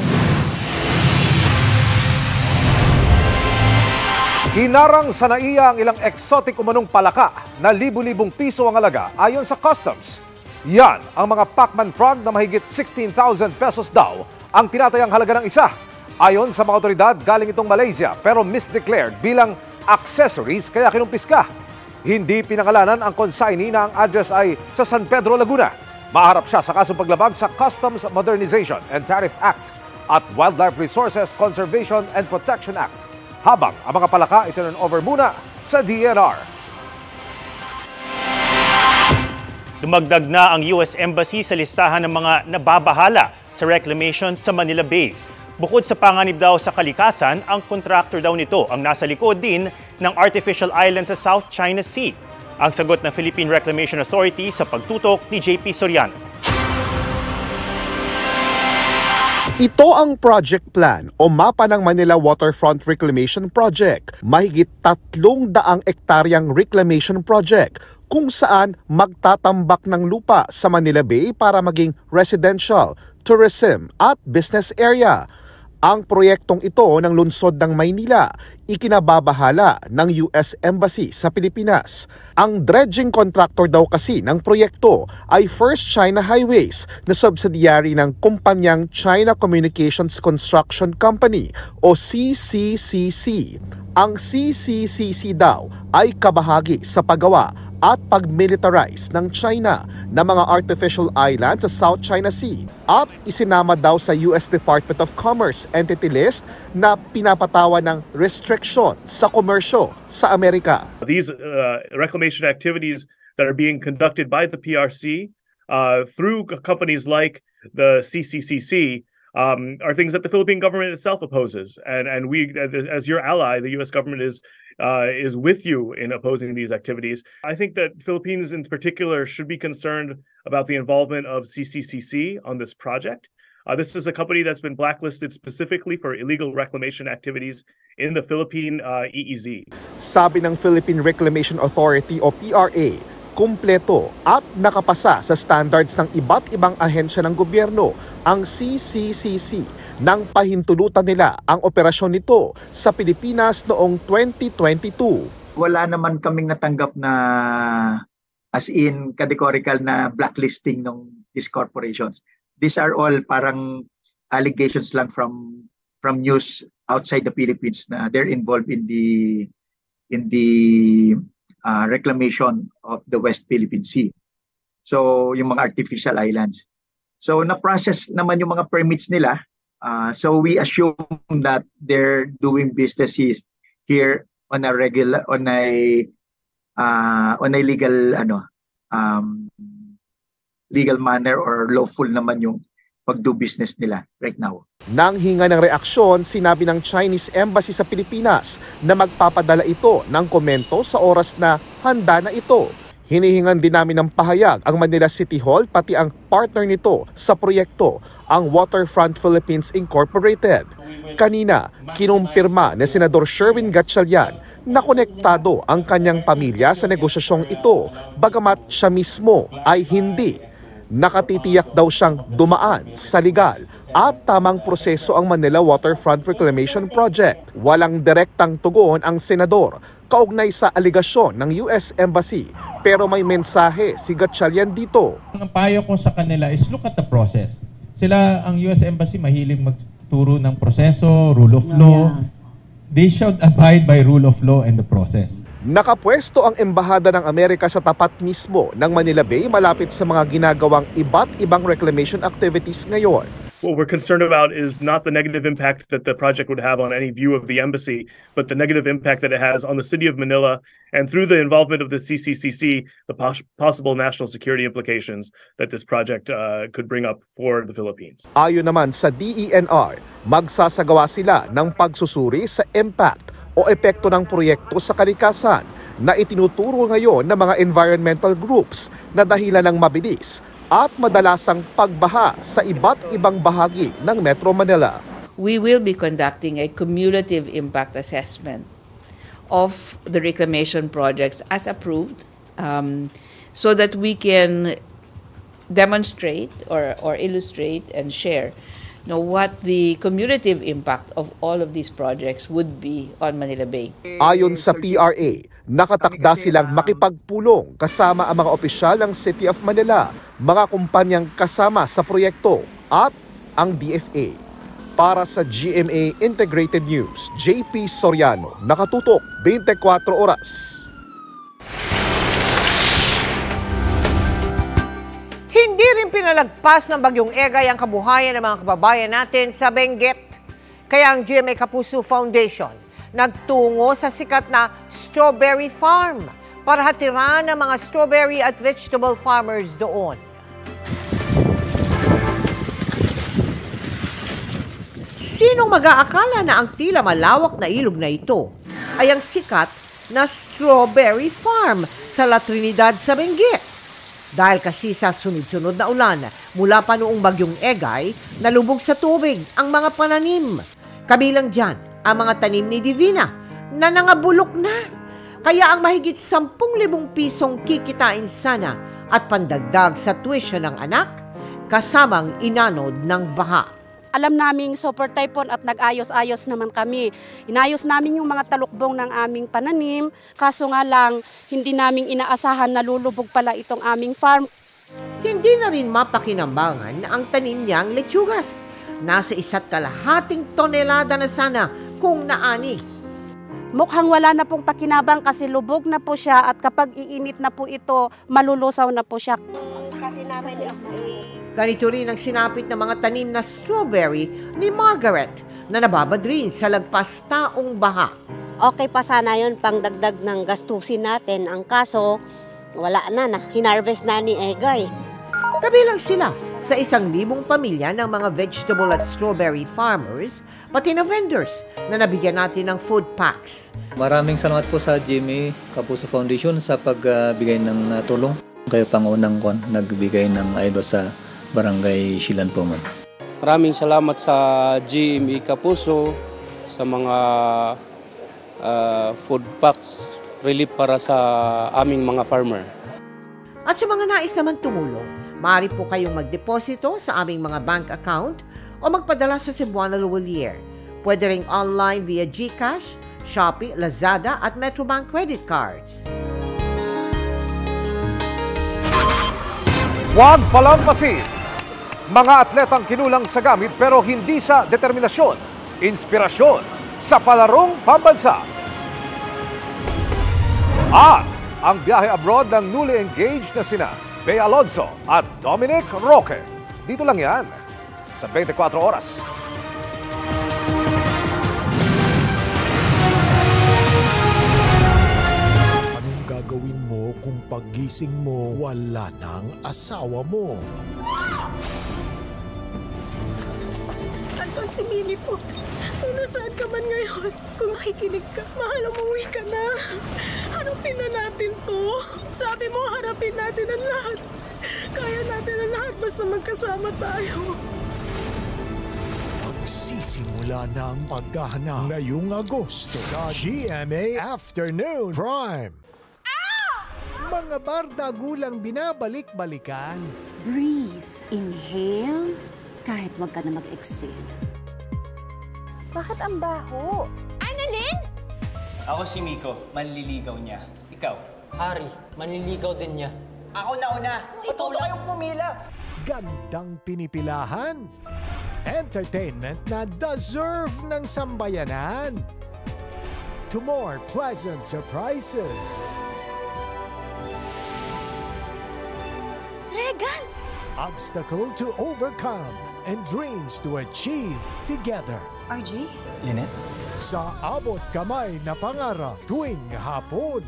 Hinarang sa NAIA ang ilang eksotik umanong palaka na libu-libong piso ang halaga ayon sa customs. Yan ang mga Pacman frog na mahigit 16,000 pesos daw ang tinatayang halaga ng isa. Ayon sa mga otoridad, galing itong Malaysia pero misdeclared bilang accessories kaya kinumpiska. Hindi pinangalanan ang consignee na ang address ay sa San Pedro, Laguna. Maharap siya sa kasong paglabag sa Customs Modernization and Tariff Act at Wildlife Resources Conservation and Protection Act. Habang ang mga palaka iturn over muna sa DNR. Dumagdag na ang US Embassy sa listahan ng mga nababahala sa reclamation sa Manila Bay. Bukod sa panganib daw sa kalikasan, ang contractor daw nito ang nasa likod din ng artificial island sa South China Sea. Ang sagot ng Philippine Reclamation Authority sa pagtutok ni JP Soriano. Ito ang project plan o mapa ng Manila Waterfront Reclamation Project, mahigit 300 ektaryang reclamation project kung saan magtatambak ng lupa sa Manila Bay para maging residential, tourism at business area. Ang proyektong ito ng lungsod ng Maynila, ikinababahala ng US Embassy sa Pilipinas. Ang dredging contractor daw kasi ng proyekto ay First China Highways na subsidiary ng kumpanyang China Communications Construction Company o CCCC. Ang CCCC daw ay kabahagi sa paggawa at pag-militarize ng China na mga artificial island sa South China Sea at isinama daw sa US Department of Commerce entity list na pinapatawa ng restriction sa komersyo sa Amerika. These reclamation activities that are being conducted by the PRC through companies like the CCCC are things that the Philippine government itself opposes, and we, as your ally, the U.S. government is with you in opposing these activities. I think that Philippines, in particular, should be concerned about the involvement of CCCC on this project. This is a company that's been blacklisted specifically for illegal reclamation activities in the Philippine EEZ. Sabi ng Philippine Reclamation Authority o PRA, kumpleto at nakapasa sa standards ng iba't ibang ahensya ng gobyerno ang CCCC nang pahintulutan nila ang operasyon nito sa Pilipinas noong 2022. Wala naman kaming natanggap na as in categorical na blacklisting ng these corporations. These are all parang allegations lang from news outside the Philippines na they're involved in the reclamation of the West Philippine Sea. So, yung mga artificial islands. So, na-process naman yung mga permits nila. So, we assume that they're doing businesses here on a regular, on a legal, legal manner or lawful naman yung pag-do business nila right now. Nang hinga ng reaksyon, sinabi ng Chinese Embassy sa Pilipinas na magpapadala ito ng komento sa oras na handa na ito. Hinihingan din namin ng pahayag ang Manila City Hall pati ang partner nito sa proyekto, ang Waterfront Philippines Incorporated. Kanina, kinumpirma ni Senador Sherwin Gatchalian na konektado ang kanyang pamilya sa negosyasyong ito, bagamat siya mismo ay hindi. Nakatitiyak daw siyang dumaan sa legal at tamang proseso ang Manila Waterfront Reclamation Project. Walang direktang tugon ang senador kaugnay sa aligasyon ng US Embassy, pero may mensahe si Gatchalian dito. Ang payo ko sa kanila is look at the process. Sila, ang US Embassy, mahilig magturo ng proseso, rule of law. They should abide by rule of law and the process. Nakapwesto ang Embahada ng Amerika sa tapat mismo ng Manila Bay malapit sa mga ginagawang iba't ibang reclamation activities ngayon. What we're concerned about is not the negative impact that the project would have on any view of the embassy, but the negative impact that it has on the city of Manila and through the involvement of the CCCC, the possible national security implications that this project could bring up for the Philippines. Ayon naman sa DENR, magsasagawa sila ng pagsusuri sa impact o epekto ng proyekto sa kalikasan na itinuturo ngayon ng mga environmental groups na dahilan ng mabilis at madalasang pagbaha sa iba't ibang bahagi ng Metro Manila. We will be conducting a cumulative impact assessment of the reclamation projects as approved so that we can demonstrate or illustrate and share know what the cumulative impact of all of these projects would be on Manila Bay. Ayon sa PRA, nakatakda silang makipagpulong kasama ang mga opisyal ng City of Manila, mga kumpanyang kasama sa proyekto at ang DFA. Para sa GMA Integrated News, JP Soriano, nakatutok 24 oras. Hindi rin pinalagpas ng bagyong Egay ang kabuhayan ng mga kababayan natin sa Benguet. Kaya ang GMA Kapuso Foundation nagtungo sa sikat na strawberry farm para hatiran ang mga strawberry at vegetable farmers doon. Sinong mag-aakala na ang tila malawak na ilog na ito ay ang sikat na strawberry farm sa La Trinidad sa Benguet? Dahil kasi sa sunod-sunod na ulan mula pa noong bagyong Egay, nalubog sa tubig ang mga pananim. Kabilang dyan ang mga tanim ni Divina na nangabulok na. Kaya ang mahigit 10,000 pisong kikitain sana at pandagdag sa tuition ng anak kasamang inanod ng baha. Alam naming super typhoon at nag-ayos-ayos naman kami. Inayos namin yung mga talukbong ng aming pananim. Kaso nga lang, hindi namin inaasahan na lulubog pala itong aming farm. Hindi na rin mapakinambangan ang tanim niyang letyugas. Nasa 1.5 tonelada na sana kung naani. Mukhang wala na pong pakinabang kasi lubog na po siya at kapag iinit na po ito, malulusaw na po siya. Kasi namin ganito rin ang sinapit ng mga tanim na strawberry ni Margaret na nababad rin sa lagpas taong baha. Okay pa sana yun, pangdagdag ng gastusin natin. Ang kaso, wala na, hinarvest na ni Egay. Kabilang sila sa 1,000 pamilya ng mga vegetable at strawberry farmers, pati na vendors na nabigyan natin ng food packs. Maraming salamat po sa GMA Kapuso Foundation sa pagbigay ng tulong. Kayo pangunang nagbigay ng ayuda sa Barangay Silan Puman. Maraming salamat sa GMA Kapuso sa mga food packs relief para sa aming mga farmer. At sa mga nais naman tumulong, maaari po kayong magdeposito sa aming mga bank account o magpadala sa Cebuana Luwalier. Pwede ring online via GCash, Shopee, Lazada at Metrobank credit cards. Huwag palampasin! Mga atletang kinulang sa gamit pero hindi sa determinasyon, inspirasyon sa palarong pambansa. At ang biyahe abroad ng newly engaged na sina Bea Alonso at Dominic Roque. Dito lang yan sa 24 Oras. Anong gagawin mo kung paggising mo wala ng asawa mo? Anton, si Billy po. Nasaan ka man ngayon? Kung makikinig ka, mahal, umuwi ka na. Harapin na natin to. Sabi mo, harapin natin ang lahat. Kaya natin ang lahat basta magkasama tayo. Magsisimula na ang paghahanap ngayong Agosto sa GMA Afternoon Prime. Ah! Mga bardagulang binabalik-balikan. Breathe. Inhale. Kahit wag ka na mag-exhale. Bakit ang baho? Annalyn? Ako si Miko. Manliligaw niya. Ikaw? Hari. Manliligaw din niya. Ako na una. Patuto kayong pumila. Gandang pinipilahan. Entertainment na deserve ng sambayanan. To more pleasant surprises. Regan! Obstacle to overcome and dreams to achieve together. RJ? Lynette? Sa abot kamay na pangarap tuwing hapon.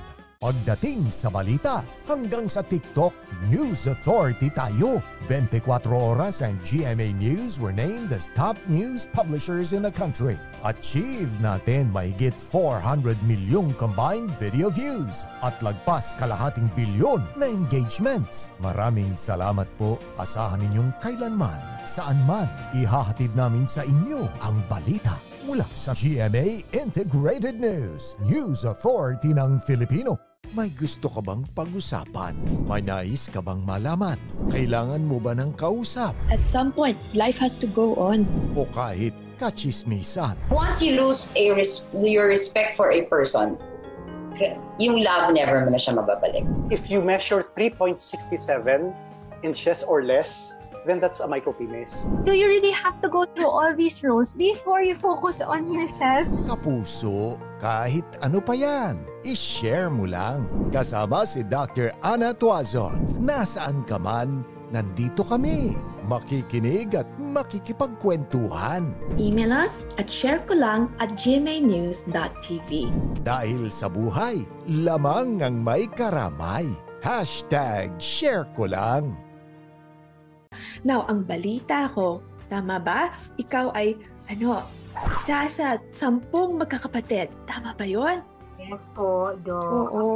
Pagdating sa balita, hanggang sa TikTok News Authority tayo. 24 Oras and GMA News were named as top news publishers in the country. Achieve natin mahigit 400 milyong combined video views at lagpas kalahating bilyon na engagements. Maraming salamat po. Asahan ninyong kailanman, saan man, ihahatid namin sa inyo ang balita mula sa GMA Integrated News, News Authority ng Filipino. May gusto ka bang pag-usapan? May nais ka bang malaman? Kailangan mo ba ng kausap? At some point, life has to go on. O kahit kachismisan. Once you lose your respect for a person, yung love never mo na siya mababalik. If you measure 3.67 inches or less, then that's a micropenis. Do you really have to go through all these roles before you focus on yourself? Kapuso, kahit ano pa yan, i-share mo lang. Kasama si Dr. Ana Tuazon. Nasaan ka man, nandito kami. Makikinig at makikipagkwentuhan. Email us at sharekulang@gmanews.tv. Dahil sa buhay, lamang ang may karamay. #sharekulang. Now, ang balita ko, tama ba? Ikaw ay, isa sa 10 magkakapatid. Tama ba yun? Yes po, do. Oo.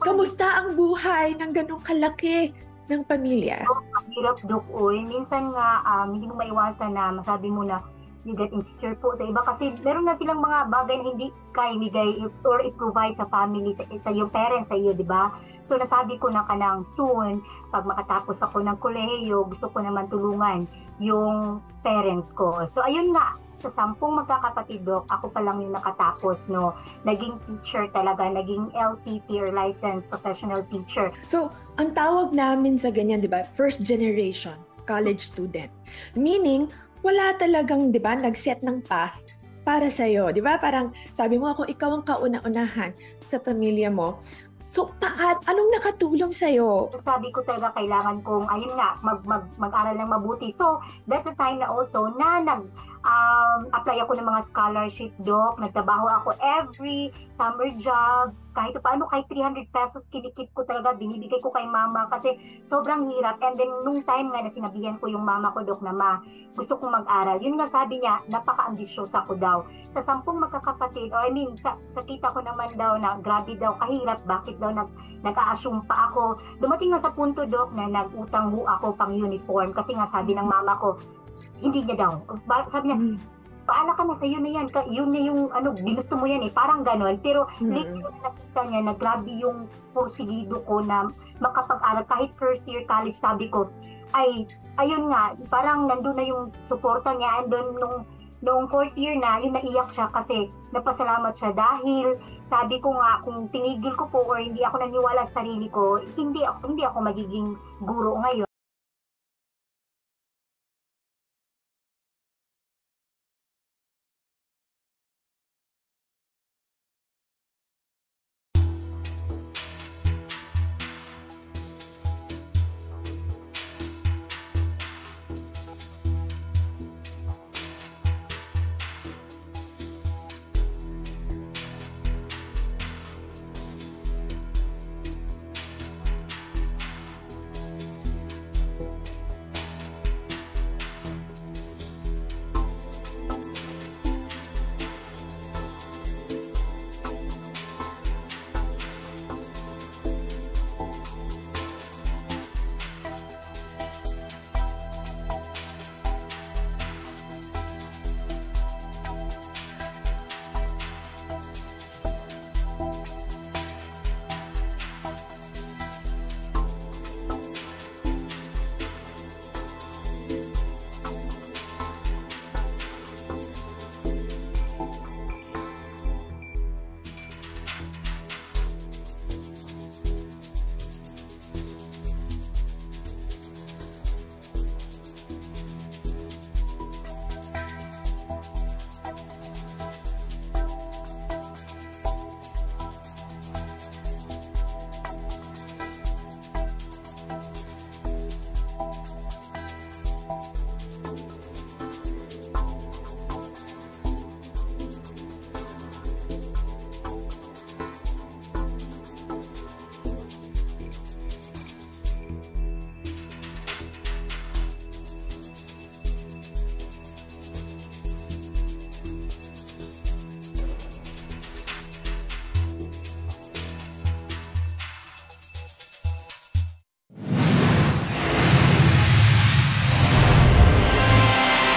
Kamusta ang buhay ng ganong kalaki ng pamilya? Ang hirap, Dok. Minsan nga, hindi mo maiwasan na masabi mo na you get insecure po sa iba kasi meron na silang mga bagay na hindi kaya ibigay or i-provide sa family, sa iyong parents, sa iyo, di ba? So nasabi ko na kanang soon, pag makatapos ako ng kolehiyo, gusto ko naman tulungan yung parents ko. So ayun nga, sa 10 magkakapatid, Dok, ako pa lang yung nakatapos, no? Naging teacher talaga, naging LPT or licensed professional teacher. So ang tawag namin sa ganyan, di ba? First generation college student. Meaning, wala talagang, di ba, nag-set ng path para sa'yo. Di ba? Parang sabi mo ako, ikaw ang kauna-unahan sa pamilya mo. So, anong nakatulong sa'yo? Sabi ko talaga, kailangan kong, ayun nga, mag-aral ng mabuti. So, that's the time na also na nag-apply ako ng mga scholarship, Doc. Nagtabaho ako every summer job. Kahit paano, kahit 300 pesos, kinikip ko talaga, binibigay ko kay mama kasi sobrang hirap. And then, nung time nga na sinabihan ko yung mama ko, Dok, na ma, gusto kong mag-aral. Yun nga sabi niya, napaka-ambisyosa ko daw. Sa 10 magkakapatid, or I mean, sa tita ko naman daw na grabe daw, kahirap, bakit daw nag-a-assume pa ako. Dumating nga sa punto, Dok, na nag-utang ako pang uniform kasi nga sabi ng mama ko, hindi niya daw. Sabi niya, paala ka na sa'yo na yan, yun na yung ano, ginusto mo yan eh, parang ganon. Pero literally nakita niya na grabe yung porsigido ko na makapag-aral, kahit first year college, sabi ko, ay, ayun nga, parang nandun na yung suporta niya, andun nung fourth year na, yun naiyak siya kasi napasalamat siya dahil sabi ko nga kung tinigil ko po or hindi ako naniwala sa sarili ko, hindi ako magiging guro ngayon.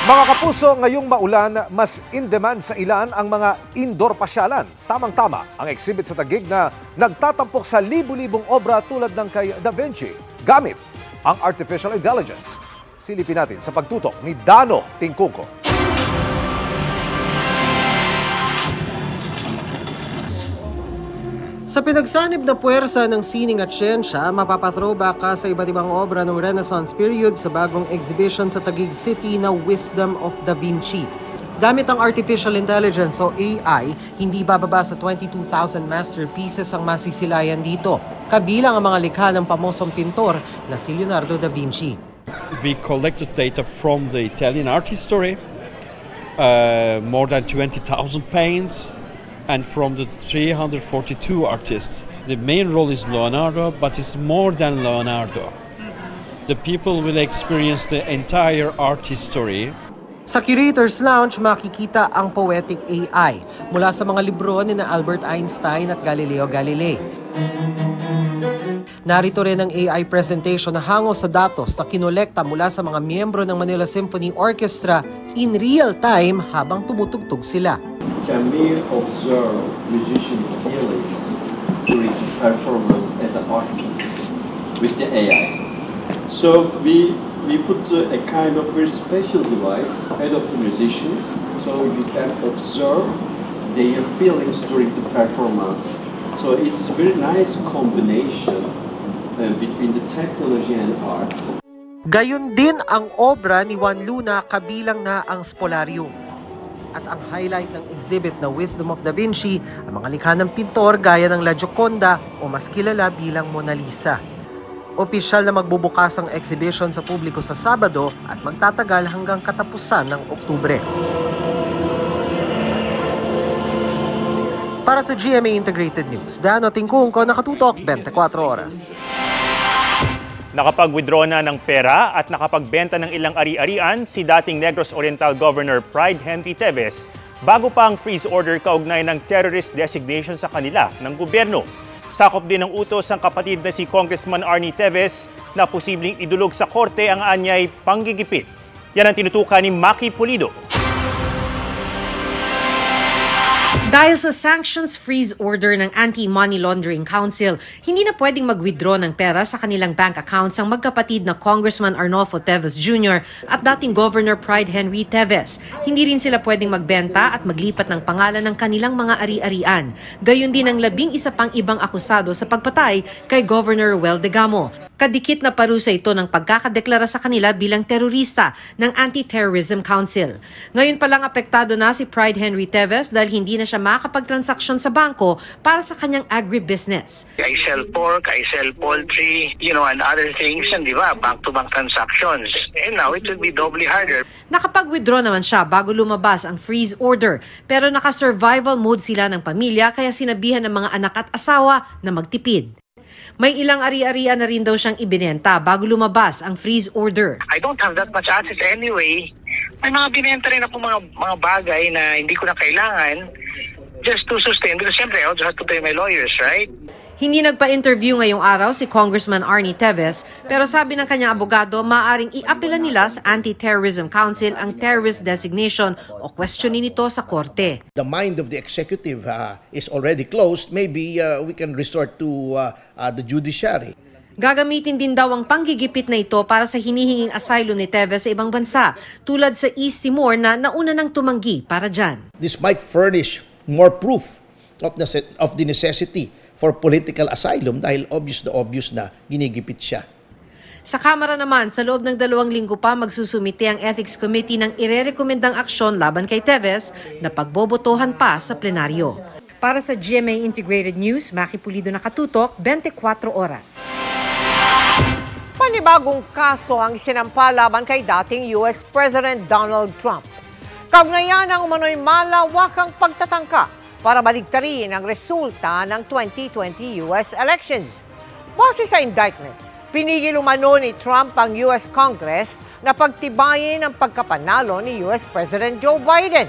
Mga kapuso, ngayong maulan, mas in-demand sa ilan ang mga indoor pasyalan. Tamang-tama ang exhibit sa Taguig na nagtatampok sa libu-libong obra tulad ng kay Da Vinci gamit ang artificial intelligence. Silipin natin sa pagtutok ni Dano Tingkungko. Sa pinagsanib na puwersa ng sining at siyensya, mapapathrowback ka sa iba't ibang obra ng Renaissance period sa bagong exhibition sa Taguig City na Wisdom of Da Vinci. Gamit ang artificial intelligence o AI, hindi bababa sa 22,000 masterpieces ang masisilayan dito, kabilang ang mga likha ng pamosong pintor na si Leonardo da Vinci. We collected data from the Italian art history, more than 20,000 paints, and from the 342 artists. The main role is Leonardo, but it's more than Leonardo. The people will experience the entire art history. Sa Curator's Lounge, makikita ang poetic AI mula sa mga libro ni Albert Einstein at Galileo Galilei. Narito rin ang AI presentation na hango sa datos na kinolekta mula sa mga miyembro ng Manila Symphony Orchestra in real time habang tumutugtog sila. Can we observe musician Felix during performance as an artist with the AI? So we put a kind of very special device ahead of the musicians, so we can observe their feelings during the performance. So it's a very nice combination between the technology and art. Gayon din ang obra ni Juan Luna, kabilang na ang Spolarium. At ang highlight ng exhibit na Wisdom of Da Vinci, ang mga likha ng pintor gaya ng La Gioconda o mas kilala bilang Mona Lisa. Opisyal na magbubukas ang exhibition sa publiko sa Sabado at magtatagal hanggang katapusan ng Oktubre. Para sa GMA Integrated News, Dano Tingkungko, nakatutok 24 oras. Nakapag-withdraw na ng pera at nakapagbenta ng ilang ari-arian si dating Negros Oriental Governor Pride Henry Teves bago pa ang freeze order kaugnay ng terrorist designation sa kanila ng gobyerno. Sakop din ng utos ang kapatid na si Congressman Arnie Teves na posibleng idulog sa korte ang anyay panggigipit. Yan ang tinutukan ni Maki Pulido. Dahil sa sanctions freeze order ng Anti-Money Laundering Council, hindi na pwedeng mag-withdraw ng pera sa kanilang bank accounts ang magkapatid na Congressman Arnolfo Teves Jr. at dating Governor Pride Henry Teves. Hindi rin sila pwedeng magbenta at maglipat ng pangalan ng kanilang mga ari-arian. Gayun din ang 11 pang ibang akusado sa pagpatay kay Governor Roel De Gamo. Kadikit na parusa ito ng pagkakadeklara sa kanila bilang terorista ng Anti-Terrorism Council. Ngayon palang apektado na si Pride Henry Teves dahil hindi na siya makakapagtransaksyon sa bangko para sa kanyang agribusiness. I sell pork, I sell poultry, and other things, and di ba, bank-to-bank transactions. And now it will be doubly harder. Nakapag-withdraw naman siya bago lumabas ang freeze order, pero naka-survival mode sila ng pamilya kaya sinabihan ng mga anak at asawa na magtipid. May ilang ari-arian na rin daw siyang ibinenta bago lumabas ang freeze order. I don't have that much assets anyway. May mga binenta rin ako mga bagay na hindi ko na kailangan just to sustain. Because siyempre, I also have to pay my lawyers, right? Hindi nagpa-interview ngayong araw si Congressman Arnie Teves, pero sabi ng kanyang abogado, maaaring iapela nila sa Anti-Terrorism Council ang terrorist designation o questionin ito sa korte. The mind of the executive is already closed. Maybe we can resort to the judiciary. Gagamitin din daw ang panggigipit na ito para sa hinihinging asylum ni Teves sa ibang bansa, tulad sa East Timor na nauna nang tumanggi para dyan. This might furnish more proof of the necessity for political asylum dahil obvious na ginigipit siya. Sa Kamara naman, sa loob ng 2 linggo pa magsusumite ang Ethics Committee ng irerekomendang aksyon laban kay Teves na pagbobotohan pa sa plenaryo. Para sa GMA Integrated News, Maki Pulido nakatutok, 24 oras. Panibagong kaso ang sinampa laban kay dating US President Donald Trump. Kaugnayan ang umano'y malawakang pagtatangka para baligtarin ang resulta ng 2020 US elections. Base sa indictment, pinigil umano ni Trump ang US Congress na pagtibayin ang pagkapanalo ni US President Joe Biden.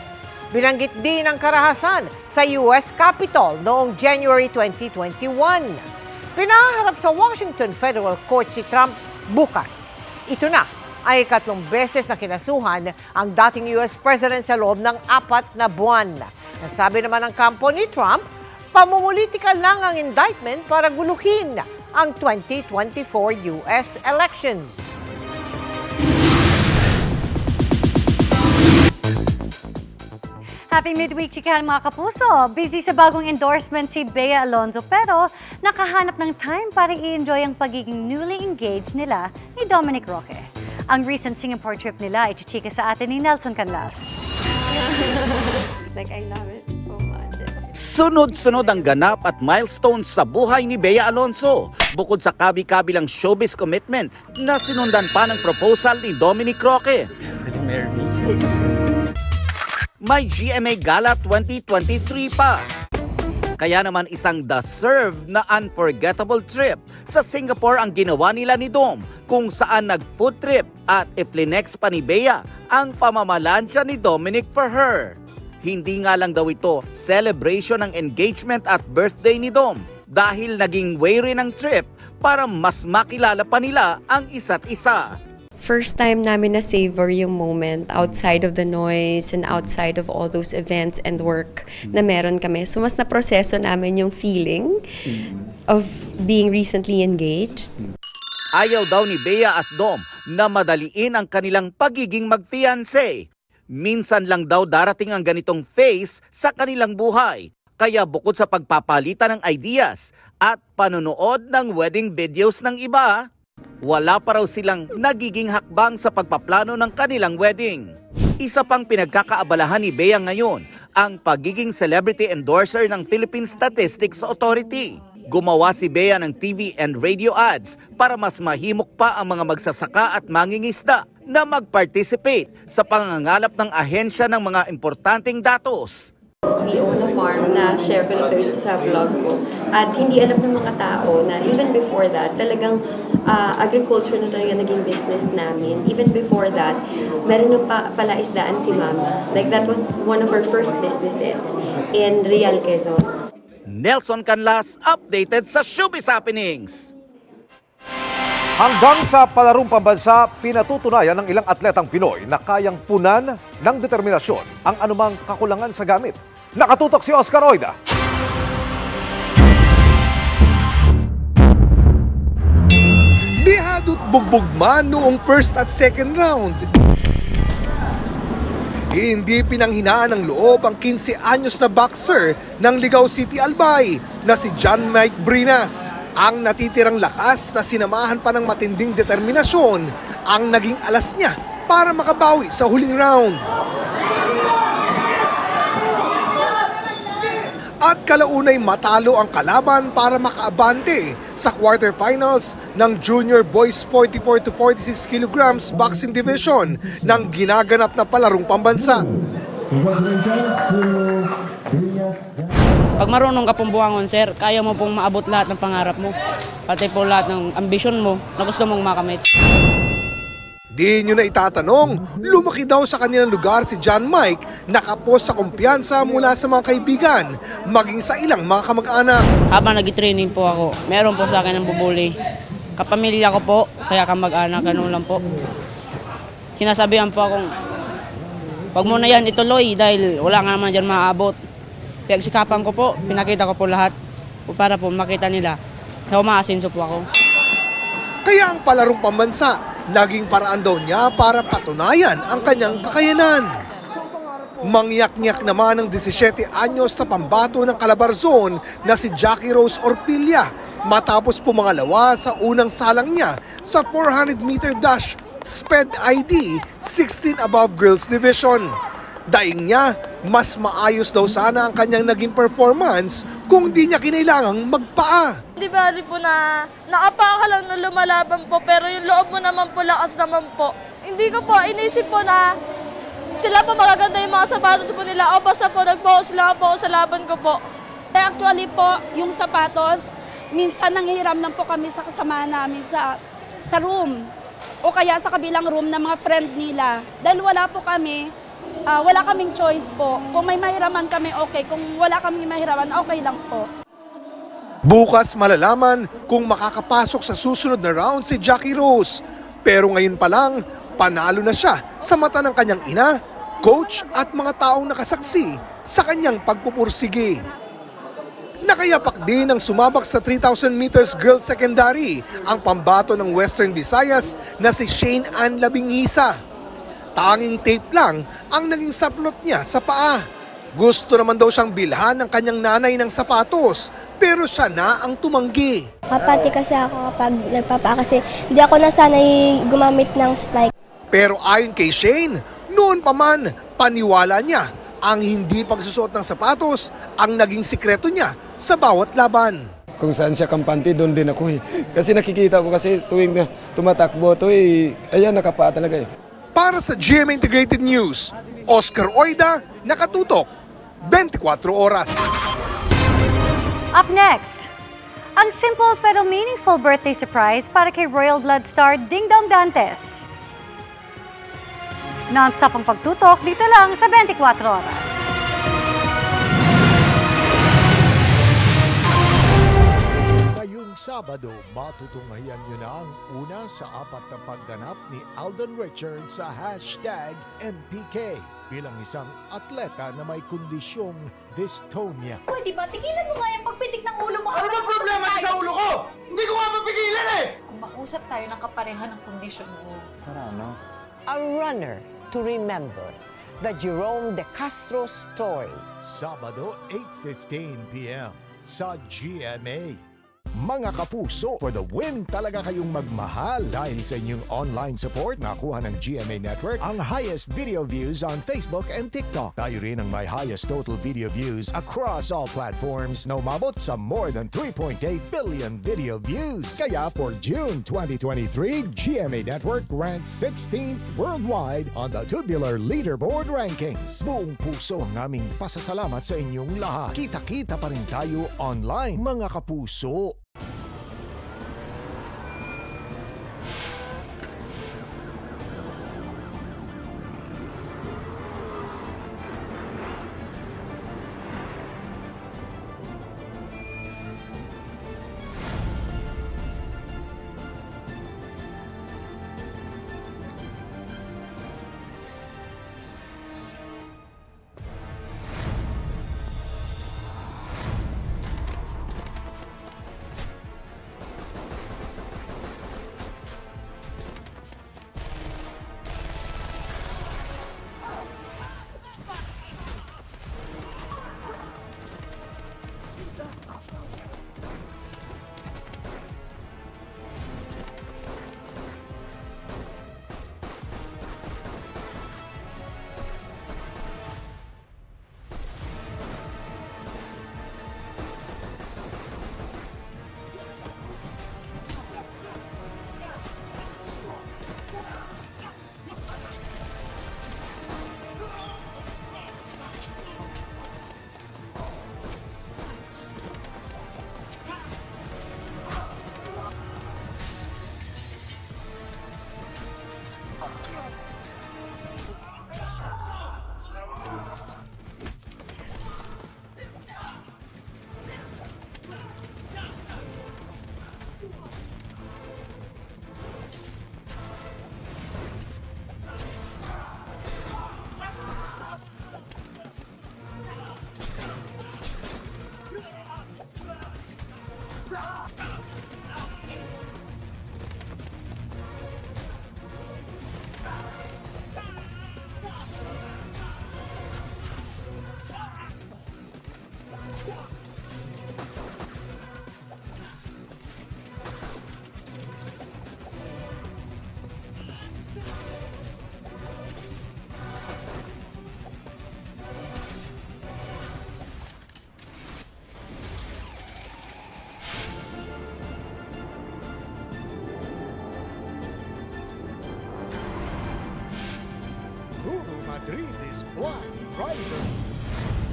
Binanggit din ang karahasan sa US Capitol noong January 2021. Pinaharap sa Washington Federal Court si Trump bukas. Ito na ay 3 beses na kinasuhan ang dating US President sa loob ng 4 na buwan. Nasabi naman ng kampo ni Trump, pamumulitika lang ang indictment para guluhin ang 2024 US elections. Happy midweek, chikahan mga kapuso! Busy sa bagong endorsement si Bea Alonzo pero nakahanap ng time para i-enjoy ang pagiging newly engaged nila ni Dominic Roque. Ang recent Singapore trip nila ay chichika sa atin ni Nelson Canlas. Like, I love it so much. Sunod-sunod ang ganap at milestones sa buhay ni Bea Alonzo. Bukod sa kabi-kabilang showbiz commitments na sinundan pa ng proposal ni Dominic Roque. Will you marry me? May GMA Gala 2023 pa. Kaya naman isang deserved na unforgettable trip sa Singapore ang ginawa nila ni Dom, kung saan nag-food trip at iplinex pa ni Bea ang pamamalansya ni Dominic for her. Hindi nga lang daw ito celebration ng engagement at birthday ni Dom dahil naging way rin ang trip para mas makilala pa nila ang isa't isa. First time namin na savor yung moment outside of the noise and outside of all those events and work na meron kami. So mas naproseso namin yung feeling of being recently engaged. Ayaw daw ni Bea at Dom na madaliin ang kanilang pagiging mag-fiancé. Minsan lang daw darating ang ganitong phase sa kanilang buhay. Kaya bukod sa pagpapalitan ng ideas at panonood ng wedding videos ng iba, wala pa raw silang nagiging hakbang sa pagpaplano ng kanilang wedding. Isa pang pinagkakaabalahan ni Bea ngayon, ang pagiging celebrity endorser ng Philippine Statistics Authority. Gumawa si Bea ng TV and radio ads para mas mahimok pa ang mga magsasaka at mangingisda na mag-participate sa pangangalap ng ahensya ng mga importanteng datos. We own a farm na share ko na ito sa vlog ko. At hindi alam ng mga tao na even before that, talagang agriculture na talaga naging business namin. Even before that, meron na pala isdaan si Mama. Like that was one of our first businesses in Real Quezon. Nelson Canlas, updated sa Showbiz Happenings. Hanggang sa palarong pambansa, pinatutunayan ng ilang atletang Pinoy na kayang punan ng determinasyon ang anumang kakulangan sa gamit. Nakatutok si Oscar Oida. Dihadot bugbugman noong first at second round. Hindi pinanghinaan ng loob ang 15 anyos na boxer ng Ligao City, Albay na si John Mike Brinas. Ang natitirang lakas na sinamahan pa ng matinding determinasyon ang naging alas niya para makabawi sa huling round. At kalaunay matalo ang kalaban para makaabante sa quarterfinals ng Junior Boys 44 to 46 kilograms boxing division ng ginaganap na palarong pambansa. Pag marunong ka pong buwangon, sir, kaya mo pong maabot lahat ng pangarap mo, pati po lahat ng ambisyon mo na gusto mong makamit. Di nyo na itatanong, lumaki daw sa kanilang lugar si John Mike, nakapos sa kumpiyansa mula sa mga kaibigan, maging sa ilang mga kamag-anak. Habang nag-training po ako, meron po sa akin ang bubuli. Kapamilya ko po, kaya kamag-anak, ganun lang po. Sinasabihan po akong, wag mo na yan ituloy dahil wala nga naman dyan maaabot. Pinagsikapan ko po, pinakita ko po lahat para po makita nila na umaasinso po ako. Kaya ang palarong pambansa, naging paraan daw niya para patunayan ang kanyang kakayanan. Mangyak-nyak naman ang 17 anyos na pambato ng Calabarzon na si Jackie Rose Orpilla matapos pumangalawa sa unang salang niya sa 400-meter dash SPED ID 16 above girls division. Daing niya, mas maayos daw sana ang kanyang naging performance kung di niya kinailangang magpaa. Di bali po na naapa ka lang na lumalaban po, pero yung loob mo naman po, lakas naman po. Hindi ko po inisip po na sila po magaganda yung mga sapatos po nila o basta po nagpohos lang po sa laban ko po. Actually po, yung sapatos, minsan nanghihiram lang po kami sa kasama namin sa room o kaya sa kabilang room ng mga friend nila. Dahil wala po kami. Wala kaming choice po. Kung may mahiraman kami, okay. Kung wala kaming mahiraman, okay lang po. Bukas malalaman kung makakapasok sa susunod na round si Jackie Rose. Pero ngayon pa lang, panalo na siya sa mata ng kanyang ina, coach at mga taong nakasaksi sa kanyang pagpupursige. Nakayapak din ang sumabak sa 3,000 meters girls secondary ang pambato ng Western Visayas na si Shane Ann Labingisa. Tanging tape lang ang naging saplot niya sa paa. Gusto naman daw siyang bilhan ng kanyang nanay ng sapatos, pero siya na ang tumanggi. Kapati kasi ako kapag nagpapaa kasi hindi ako nasanay gumamit ng spike. Pero ayon kay Shane, noon pa man paniwala niya ang hindi pagsusuot ng sapatos ang naging sikreto niya sa bawat laban. Kung saan siya kampante, doon din ako eh. Kasi nakikita ko kasi tuwing tumatakbo, ayan nakapaa talaga eh. Para sa GMA Integrated News, Oscar Oida, nakatutok, 24 oras. Up next, ang simple pero meaningful birthday surprise para kay Royal Blood star Dingdong Dantes. Non-stop ang pagtutok dito lang sa 24 oras. Sabado, matutunghayan nyo na ang una sa apat na pagganap ni Alden Richards sa #MPK bilang isang atleta na may kondisyong dystonia. Pwede ba? Tigilan mo nga yung pagpitik ng ulo mo. Ano ba problema sa ulo ko? Hindi ko nga mapigilan eh! Kung mausap tayo ng kapareha ng kondisyon mo. Karano? A runner to remember. The Jerome De Castro story. Sabado, 8:15 p.m. sa GMA. Mga kapuso, for the win talaga kayong magmahal dahil sa inyong online support nakuha ng GMA Network ang highest video views on Facebook and TikTok. Tayo rin ang may highest total video views across all platforms na umabot sa more than 3.8 billion video views. Kaya for June 2023, GMA Network ranked 16th worldwide on the Tubular Leaderboard Rankings. Buong puso ang aming pasasalamat sa inyong lahat. Kita-kita pa rin tayo online, mga kapuso.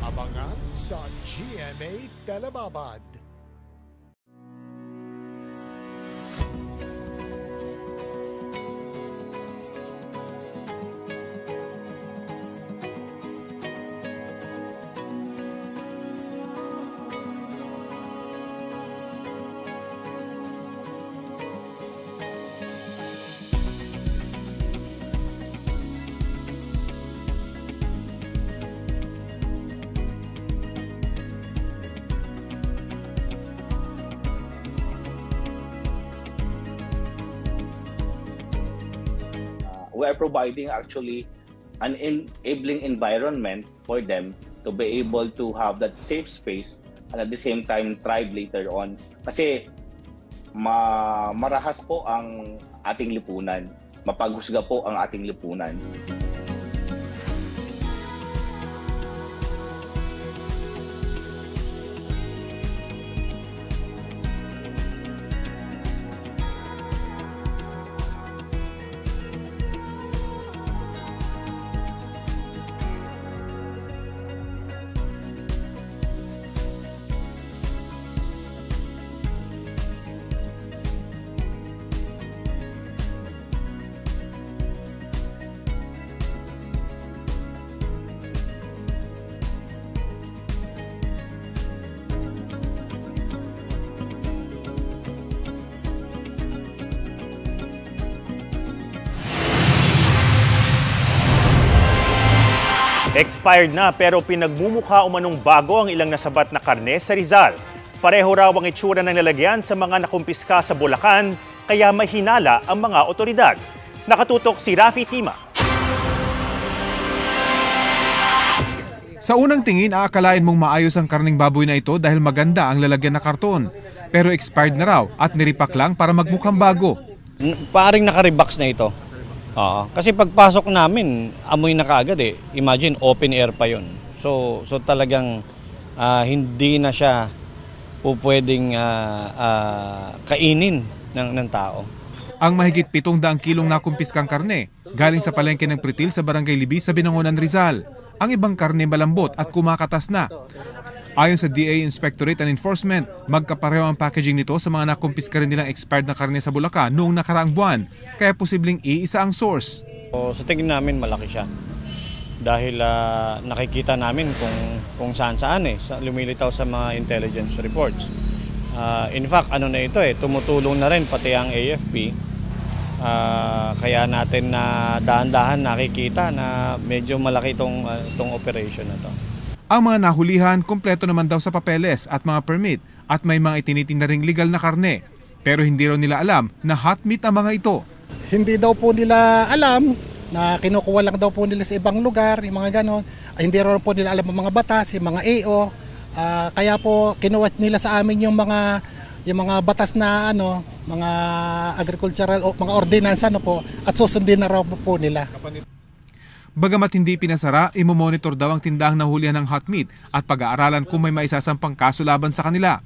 Abangan sa GMA Telebabad. We are providing actually an enabling environment for them to be able to have that safe space and at the same time thrive later on. Kasi marahas po ang ating lipunan, mapaghusga po ang ating lipunan. Expired na pero pinagmumukha umanong bago ang ilang nasabat na karne sa Rizal. Pareho raw ang itsura ng lalagyan sa mga nakumpiska sa Bulacan, kaya mahinala ang mga otoridad. Nakatutok si Rafi Tima. Sa unang tingin, aakalain mong maayos ang karning baboy na ito dahil maganda ang lalagyan na karton. Pero expired na raw at niripak lang para magmukhang bago. Paring nakarebox na ito. Kasi pagpasok namin, amoy na kaagad eh. Imagine, open air pa yun. So talagang hindi na siya pupwedeng kainin ng tao. Ang mahigit 700 kilong nakumpiskang karne, galing sa palengke ng Pritil sa Barangay Libi sa Binangonan, Rizal. Ang ibang karne malambot at kumakatas na. Ayon sa DA Inspectorate and Enforcement, magkapareho ang packaging nito sa mga nakumpiska rin nilang expired na karne sa Bulacan noong nakaraang buwan, kaya posibleng iisa ang source. So, sa tingin namin malaki siya dahil nakikita namin kung saan-saan lumilitaw sa mga intelligence reports. In fact, ano na ito tumutulong na rin pati ang AFP, kaya natin na dahan-dahan nakikita na medyo malaki itong operation na ito. Ang mga nahulihan, kumpleto naman daw sa papeles at mga permit at may mga itinitingnan na ring legal na karne. Pero hindi raw nila alam na hot meat ang mga ito. Hindi daw po nila alam na kinukuha lang daw po nila sa ibang lugar, yung mga ganon. Hindi raw po nila alam ang mga batas, yung mga AO. Kaya po kinuha nila sa amin yung mga batas na mga agricultural o mga ordinansa at susundin na raw po nila. Bagamat hindi pinasara, imomonitor daw ang tindahang nahulihan ng hot meat at pag-aaralan kung may maisasampang kaso laban sa kanila.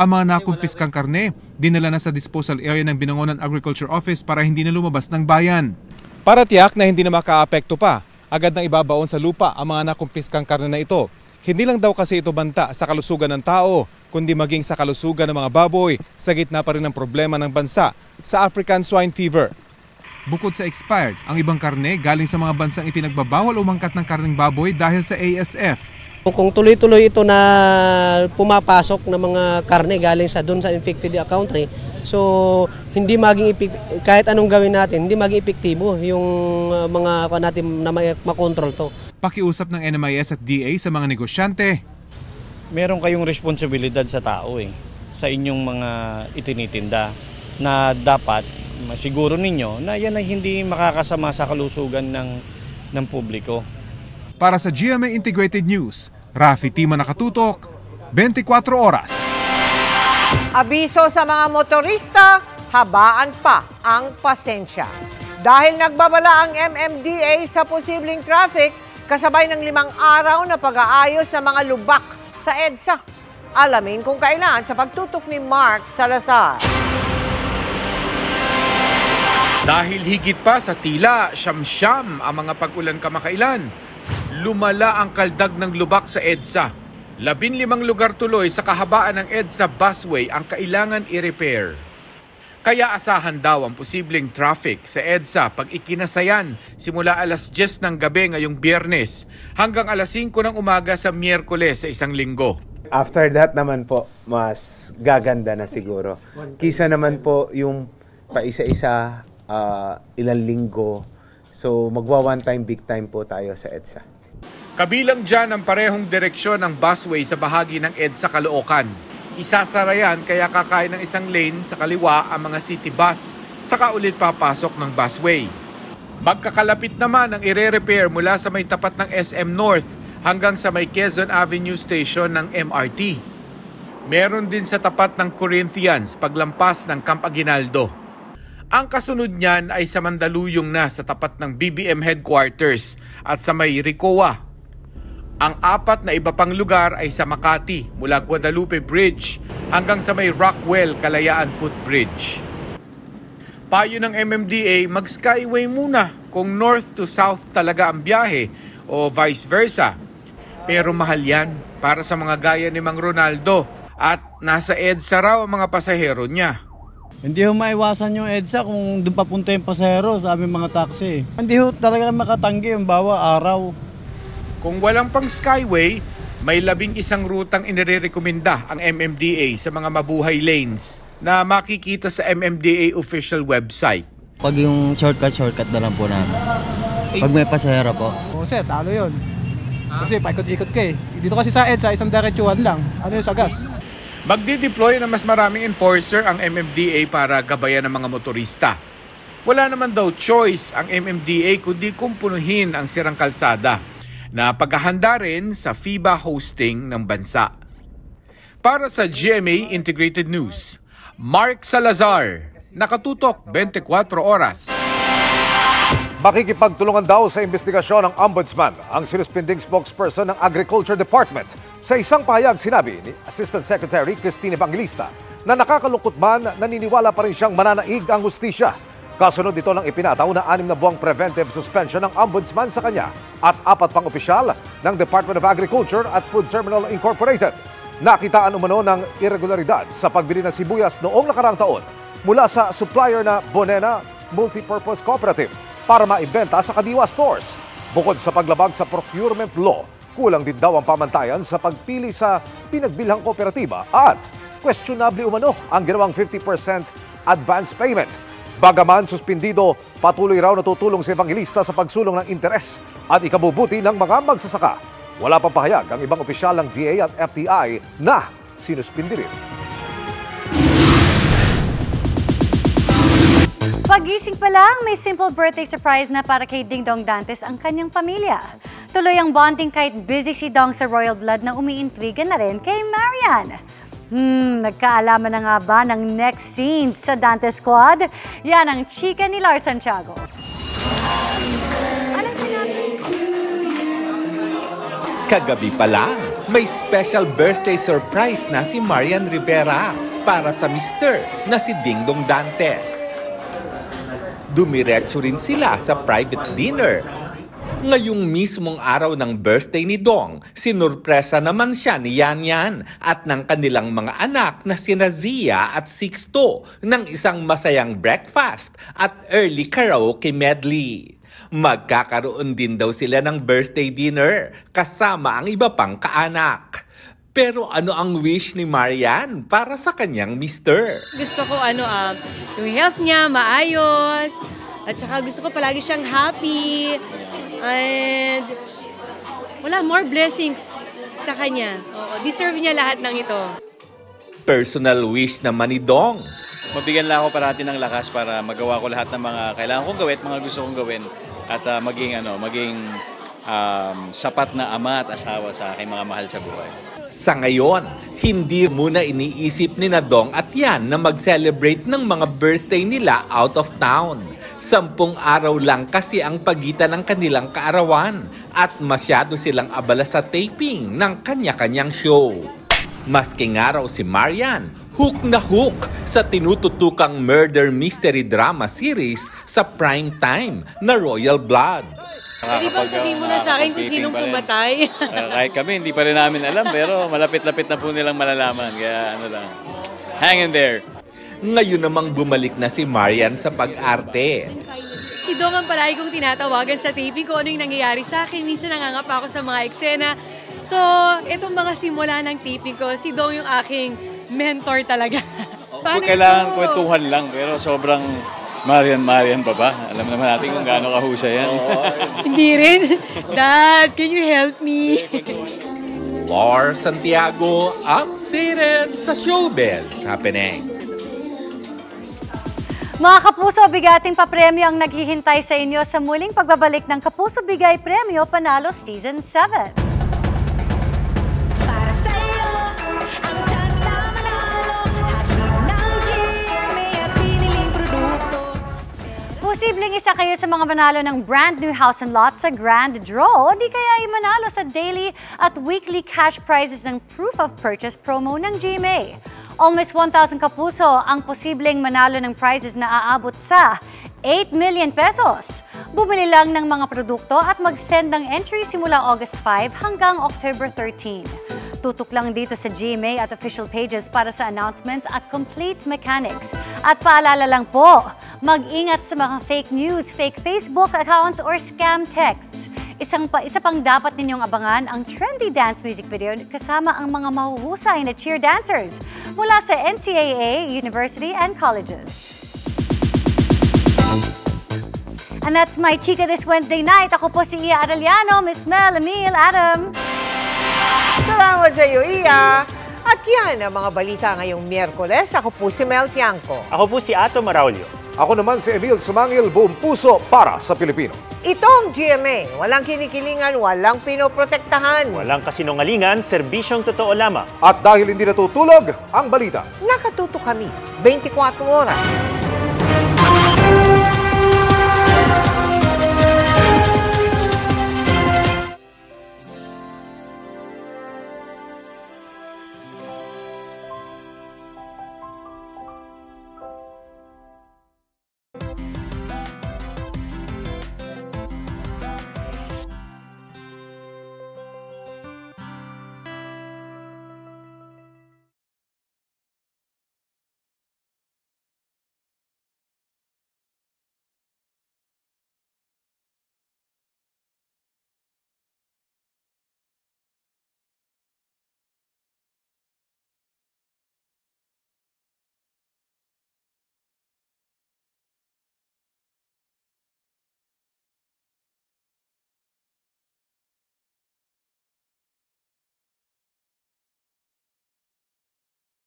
Ang mga nakumpiskang karne, dinala na sa disposal area ng Binangonan Agriculture Office para hindi na lumabas ng bayan. Para tiyak na hindi na makaapekto pa, agad nang ibabaon sa lupa ang mga nakumpiskang karne na ito. Hindi lang daw kasi ito banta sa kalusugan ng tao, kundi maging sa kalusugan ng mga baboy sa gitna pa rin ng problema ng bansa sa African swine fever. Bukod sa expired, ang ibang karne galing sa mga bansang ipinagbabawal umangkat ng karneng baboy dahil sa ASF. Kung tuloy-tuloy ito na pumapasok ng mga karne galing sa doon sa infected country, so hindi maging kahit anong gawin natin, hindi maging epektibo yung mga natin na makontrol to. Pakiusap ng NMIS at DA sa mga negosyante. Meron kayong responsibilidad sa tao sa inyong mga itinitinda na dapat masiguro ninyo na yan ay hindi makakasama sa kalusugan ng publiko. Para sa GMA Integrated News, Rafi Tima nakatutok, 24 oras. Abiso sa mga motorista, habaan pa ang pasensya. Dahil nagbabala ang MMDA sa posibleng traffic, kasabay ng 5 araw na pag-aayos sa mga lubak sa EDSA. Alamin kung kailan sa pagtutok ni Mark Salazar. Dahil higit pa sa tila, siyam-siyam ang mga pag-ulan kamakailan, lumala ang kaldag ng lubak sa EDSA. 15 lugar tuloy sa kahabaan ng EDSA busway ang kailangan i-repair. Kaya asahan daw ang posibleng traffic sa EDSA pag ikinasayan simula alas 10 ng gabi ngayong Biyernes hanggang alas 5 ng umaga sa Miyerkules sa isang linggo. After that naman po, mas gaganda na siguro. Kisa naman po yung paisa-isa, ilang linggo. So magwa one time, big time po tayo sa EDSA. Kabilang dyan ang parehong direksyon ng busway sa bahagi ng EDSA Caloocan. Isasara yan kaya kakain ng isang lane sa kaliwa ang mga city bus, saka ulit papasok ng busway. Magkakalapit naman ang ire-repair mula sa may tapat ng SM North hanggang sa may Quezon Avenue Station ng MRT. Meron din sa tapat ng Corinthians paglampas ng Camp Aguinaldo. Ang kasunod niyan ay sa Mandaluyong na sa tapat ng BBM Headquarters at sa may Ricoa. Ang 4 na iba pang lugar ay sa Makati mula Guadalupe Bridge hanggang sa may Rockwell Kalayaan Footbridge. Payo ng MMDA, mag-skyway muna kung north to south talaga ang biyahe o vice versa. Pero mahal yan para sa mga gaya ni Mang Ronaldo at nasa EDSA raw ang mga pasahero niya. Hindi ho maiwasan yung EDSA kung doon papunta yung pasahero sa aming mga taxi. Hindi ho talaga makatanggi yung bawa araw. Kung walang pang skyway, may 11 rutang inirekomenda ang MMDA sa mga mabuhay lanes na makikita sa MMDA official website. Pag yung shortcut na lang po namin. Pag may pasahero po. Oo sir, talo yun. Kasi paikot-ikot ka eh. Dito kasi sa EDSA, isang diretsuhan lang. Ano yung sagas? Magdi-deploy na mas maraming enforcer ang MMDA para gabayan ng mga motorista. Wala naman daw choice ang MMDA kundi kumpunuhin ang sirang kalsada na paghahanda rin sa FIBA hosting ng bansa. Para sa GMA Integrated News, Mark Salazar, nakatutok 24 oras. Makikipagtulungan daw sa investigasyon ng Ombudsman ang sinuspinding spokesperson ng Agriculture Department. Sa isang pahayag, sinabi ni Assistant Secretary Christine Evangelista na nakakalungkot man, naniniwala pa rin siyang mananaig ang hustisya. Kasunod dito ng ipinataw na 6 na buwang preventive suspension ng Ombudsman sa kanya at 4 pang opisyal ng Department of Agriculture at Food Terminal Incorporated. Nakitaan umano ng irregularidad sa pagbili ng sibuyas noong nakaraang taon mula sa supplier na Bonena Multipurpose Cooperative para maibenta sa Kadiwa stores. Bukod sa paglabag sa procurement law, kulang din daw ang pamantayan sa pagpili sa pinagbilhang kooperatiba at questionable umano ang ginawang 50% advance payment. Bagaman suspindido, patuloy raw natutulong si Evangelista sa pagsulong ng interes at ikabubuti ng mga magsasaka. Wala pang pahayag ang ibang opisyal ng DA at FTI na sinuspindi rin. Pagising pa lang, may simple birthday surprise na para kay Dingdong Dantes ang kanyang pamilya. Tuloy ang bonding kahit busy si Dong sa Royal Blood na umiintriga na rin kay Marian. Nagkaalaman na nga ba ng next scene sa Dante Squad? Yan ang chika ni Lars Santiago. Anong sinabi? Kagabi pa lang, may special birthday surprise na si Marian Rivera para sa mister na si Dingdong Dantes. Dumiretso rin sila sa private dinner. Ngayong mismong araw ng birthday ni Dong, sinurpresa naman siya ni Yan-Yan at ng kanilang mga anak na sina Zia at Sixto ng isang masayang breakfast at early karaoke medley. Magkakaroon din daw sila ng birthday dinner kasama ang iba pang kaanak. Pero ano ang wish ni Marian para sa kanyang mister? Gusto ko yung health niya maayos at saka gusto ko palagi siyang happy. And wala, more blessings sa kanya. Oo, deserve niya lahat ng ito. Personal wish naman ni Dong. Mabigyan lang ako parati ng lakas para magawa ko lahat ng mga kailangan kong gawin, mga gusto kong gawin. At maging sapat na ama at asawa sa aking mga mahal sa buhay. Sa ngayon, hindi muna iniisip ni Nadong at Yan na mag-celebrate ng mga birthday nila out of town. 10 araw lang kasi ang pagitan ng kanilang kaarawan at masyado silang abala sa taping ng kanya-kanyang show. Maski nga raw si Marian, hook na hook sa tinututukang murder mystery drama series sa prime time na Royal Blood. Hindi ba sabihin mo na sa akin kung sinong pumatay? Kahit kami, hindi pa rin namin alam pero malapit-lapit na po nilang malalaman. Kaya ano lang, hang in there. Ngayon namang bumalik na si Marian sa pag-arte. Si Dong ang palagi kong tinatawagan sa TV kung ano yung nangyayari sa akin. Minsan nangangapa ako sa mga eksena. So, itong mga simula ng TV ko, si Dong yung aking mentor talaga. Paano kailangan kwentuhan lang pero sobrang... Marian pa ba? Alam naman natin kung gaano kahusay yan. Hindi rin. Dad, can you help me? Lore Santiago, updated sa Showbiz Happening. Mga Kapuso Bigating Papremyo ang naghihintay sa inyo sa muling pagbabalik ng Kapuso Bigay Premyo Panalo Season 7. Posibleng isa kayo sa mga manalo ng brand new house and lot sa Grand Draw o di kaya ay manalo sa daily at weekly cash prizes ng proof of purchase promo ng GMA. Almost 1,000 kapuso ang posibleng manalo ng prizes na aabot sa 8 million pesos. Bumili lang ng mga produkto at mag-send ng entry simula August 5 hanggang October 13. Tutok lang dito sa GMA at official pages para sa announcements at complete mechanics. At paalala lang po, mag-ingat sa mga fake news, fake Facebook accounts, or scam texts. Isa pang dapat ninyong abangan ang trendy dance music video kasama ang mga mahuhusay na cheer dancers mula sa NCAA, university, and colleges. And that's my chika this Wednesday night. Ako po si Iya Arellano, Miss Mel, Emil, Adam. Salamat sa iyo, Iya. At yan ang mga balita ngayong Miyerkules. Ako po si Mel Tiangco. Ako po si Ato Maraulio. Ako naman si Emil Sumangil, buong puso para sa Pilipino. Itong GMA, walang kinikilingan, walang pinoprotektahan. Walang kasinungalingan, serbisyong totoo lamang. At dahil hindi natutulog ang balita, nakatuto kami 24 oras.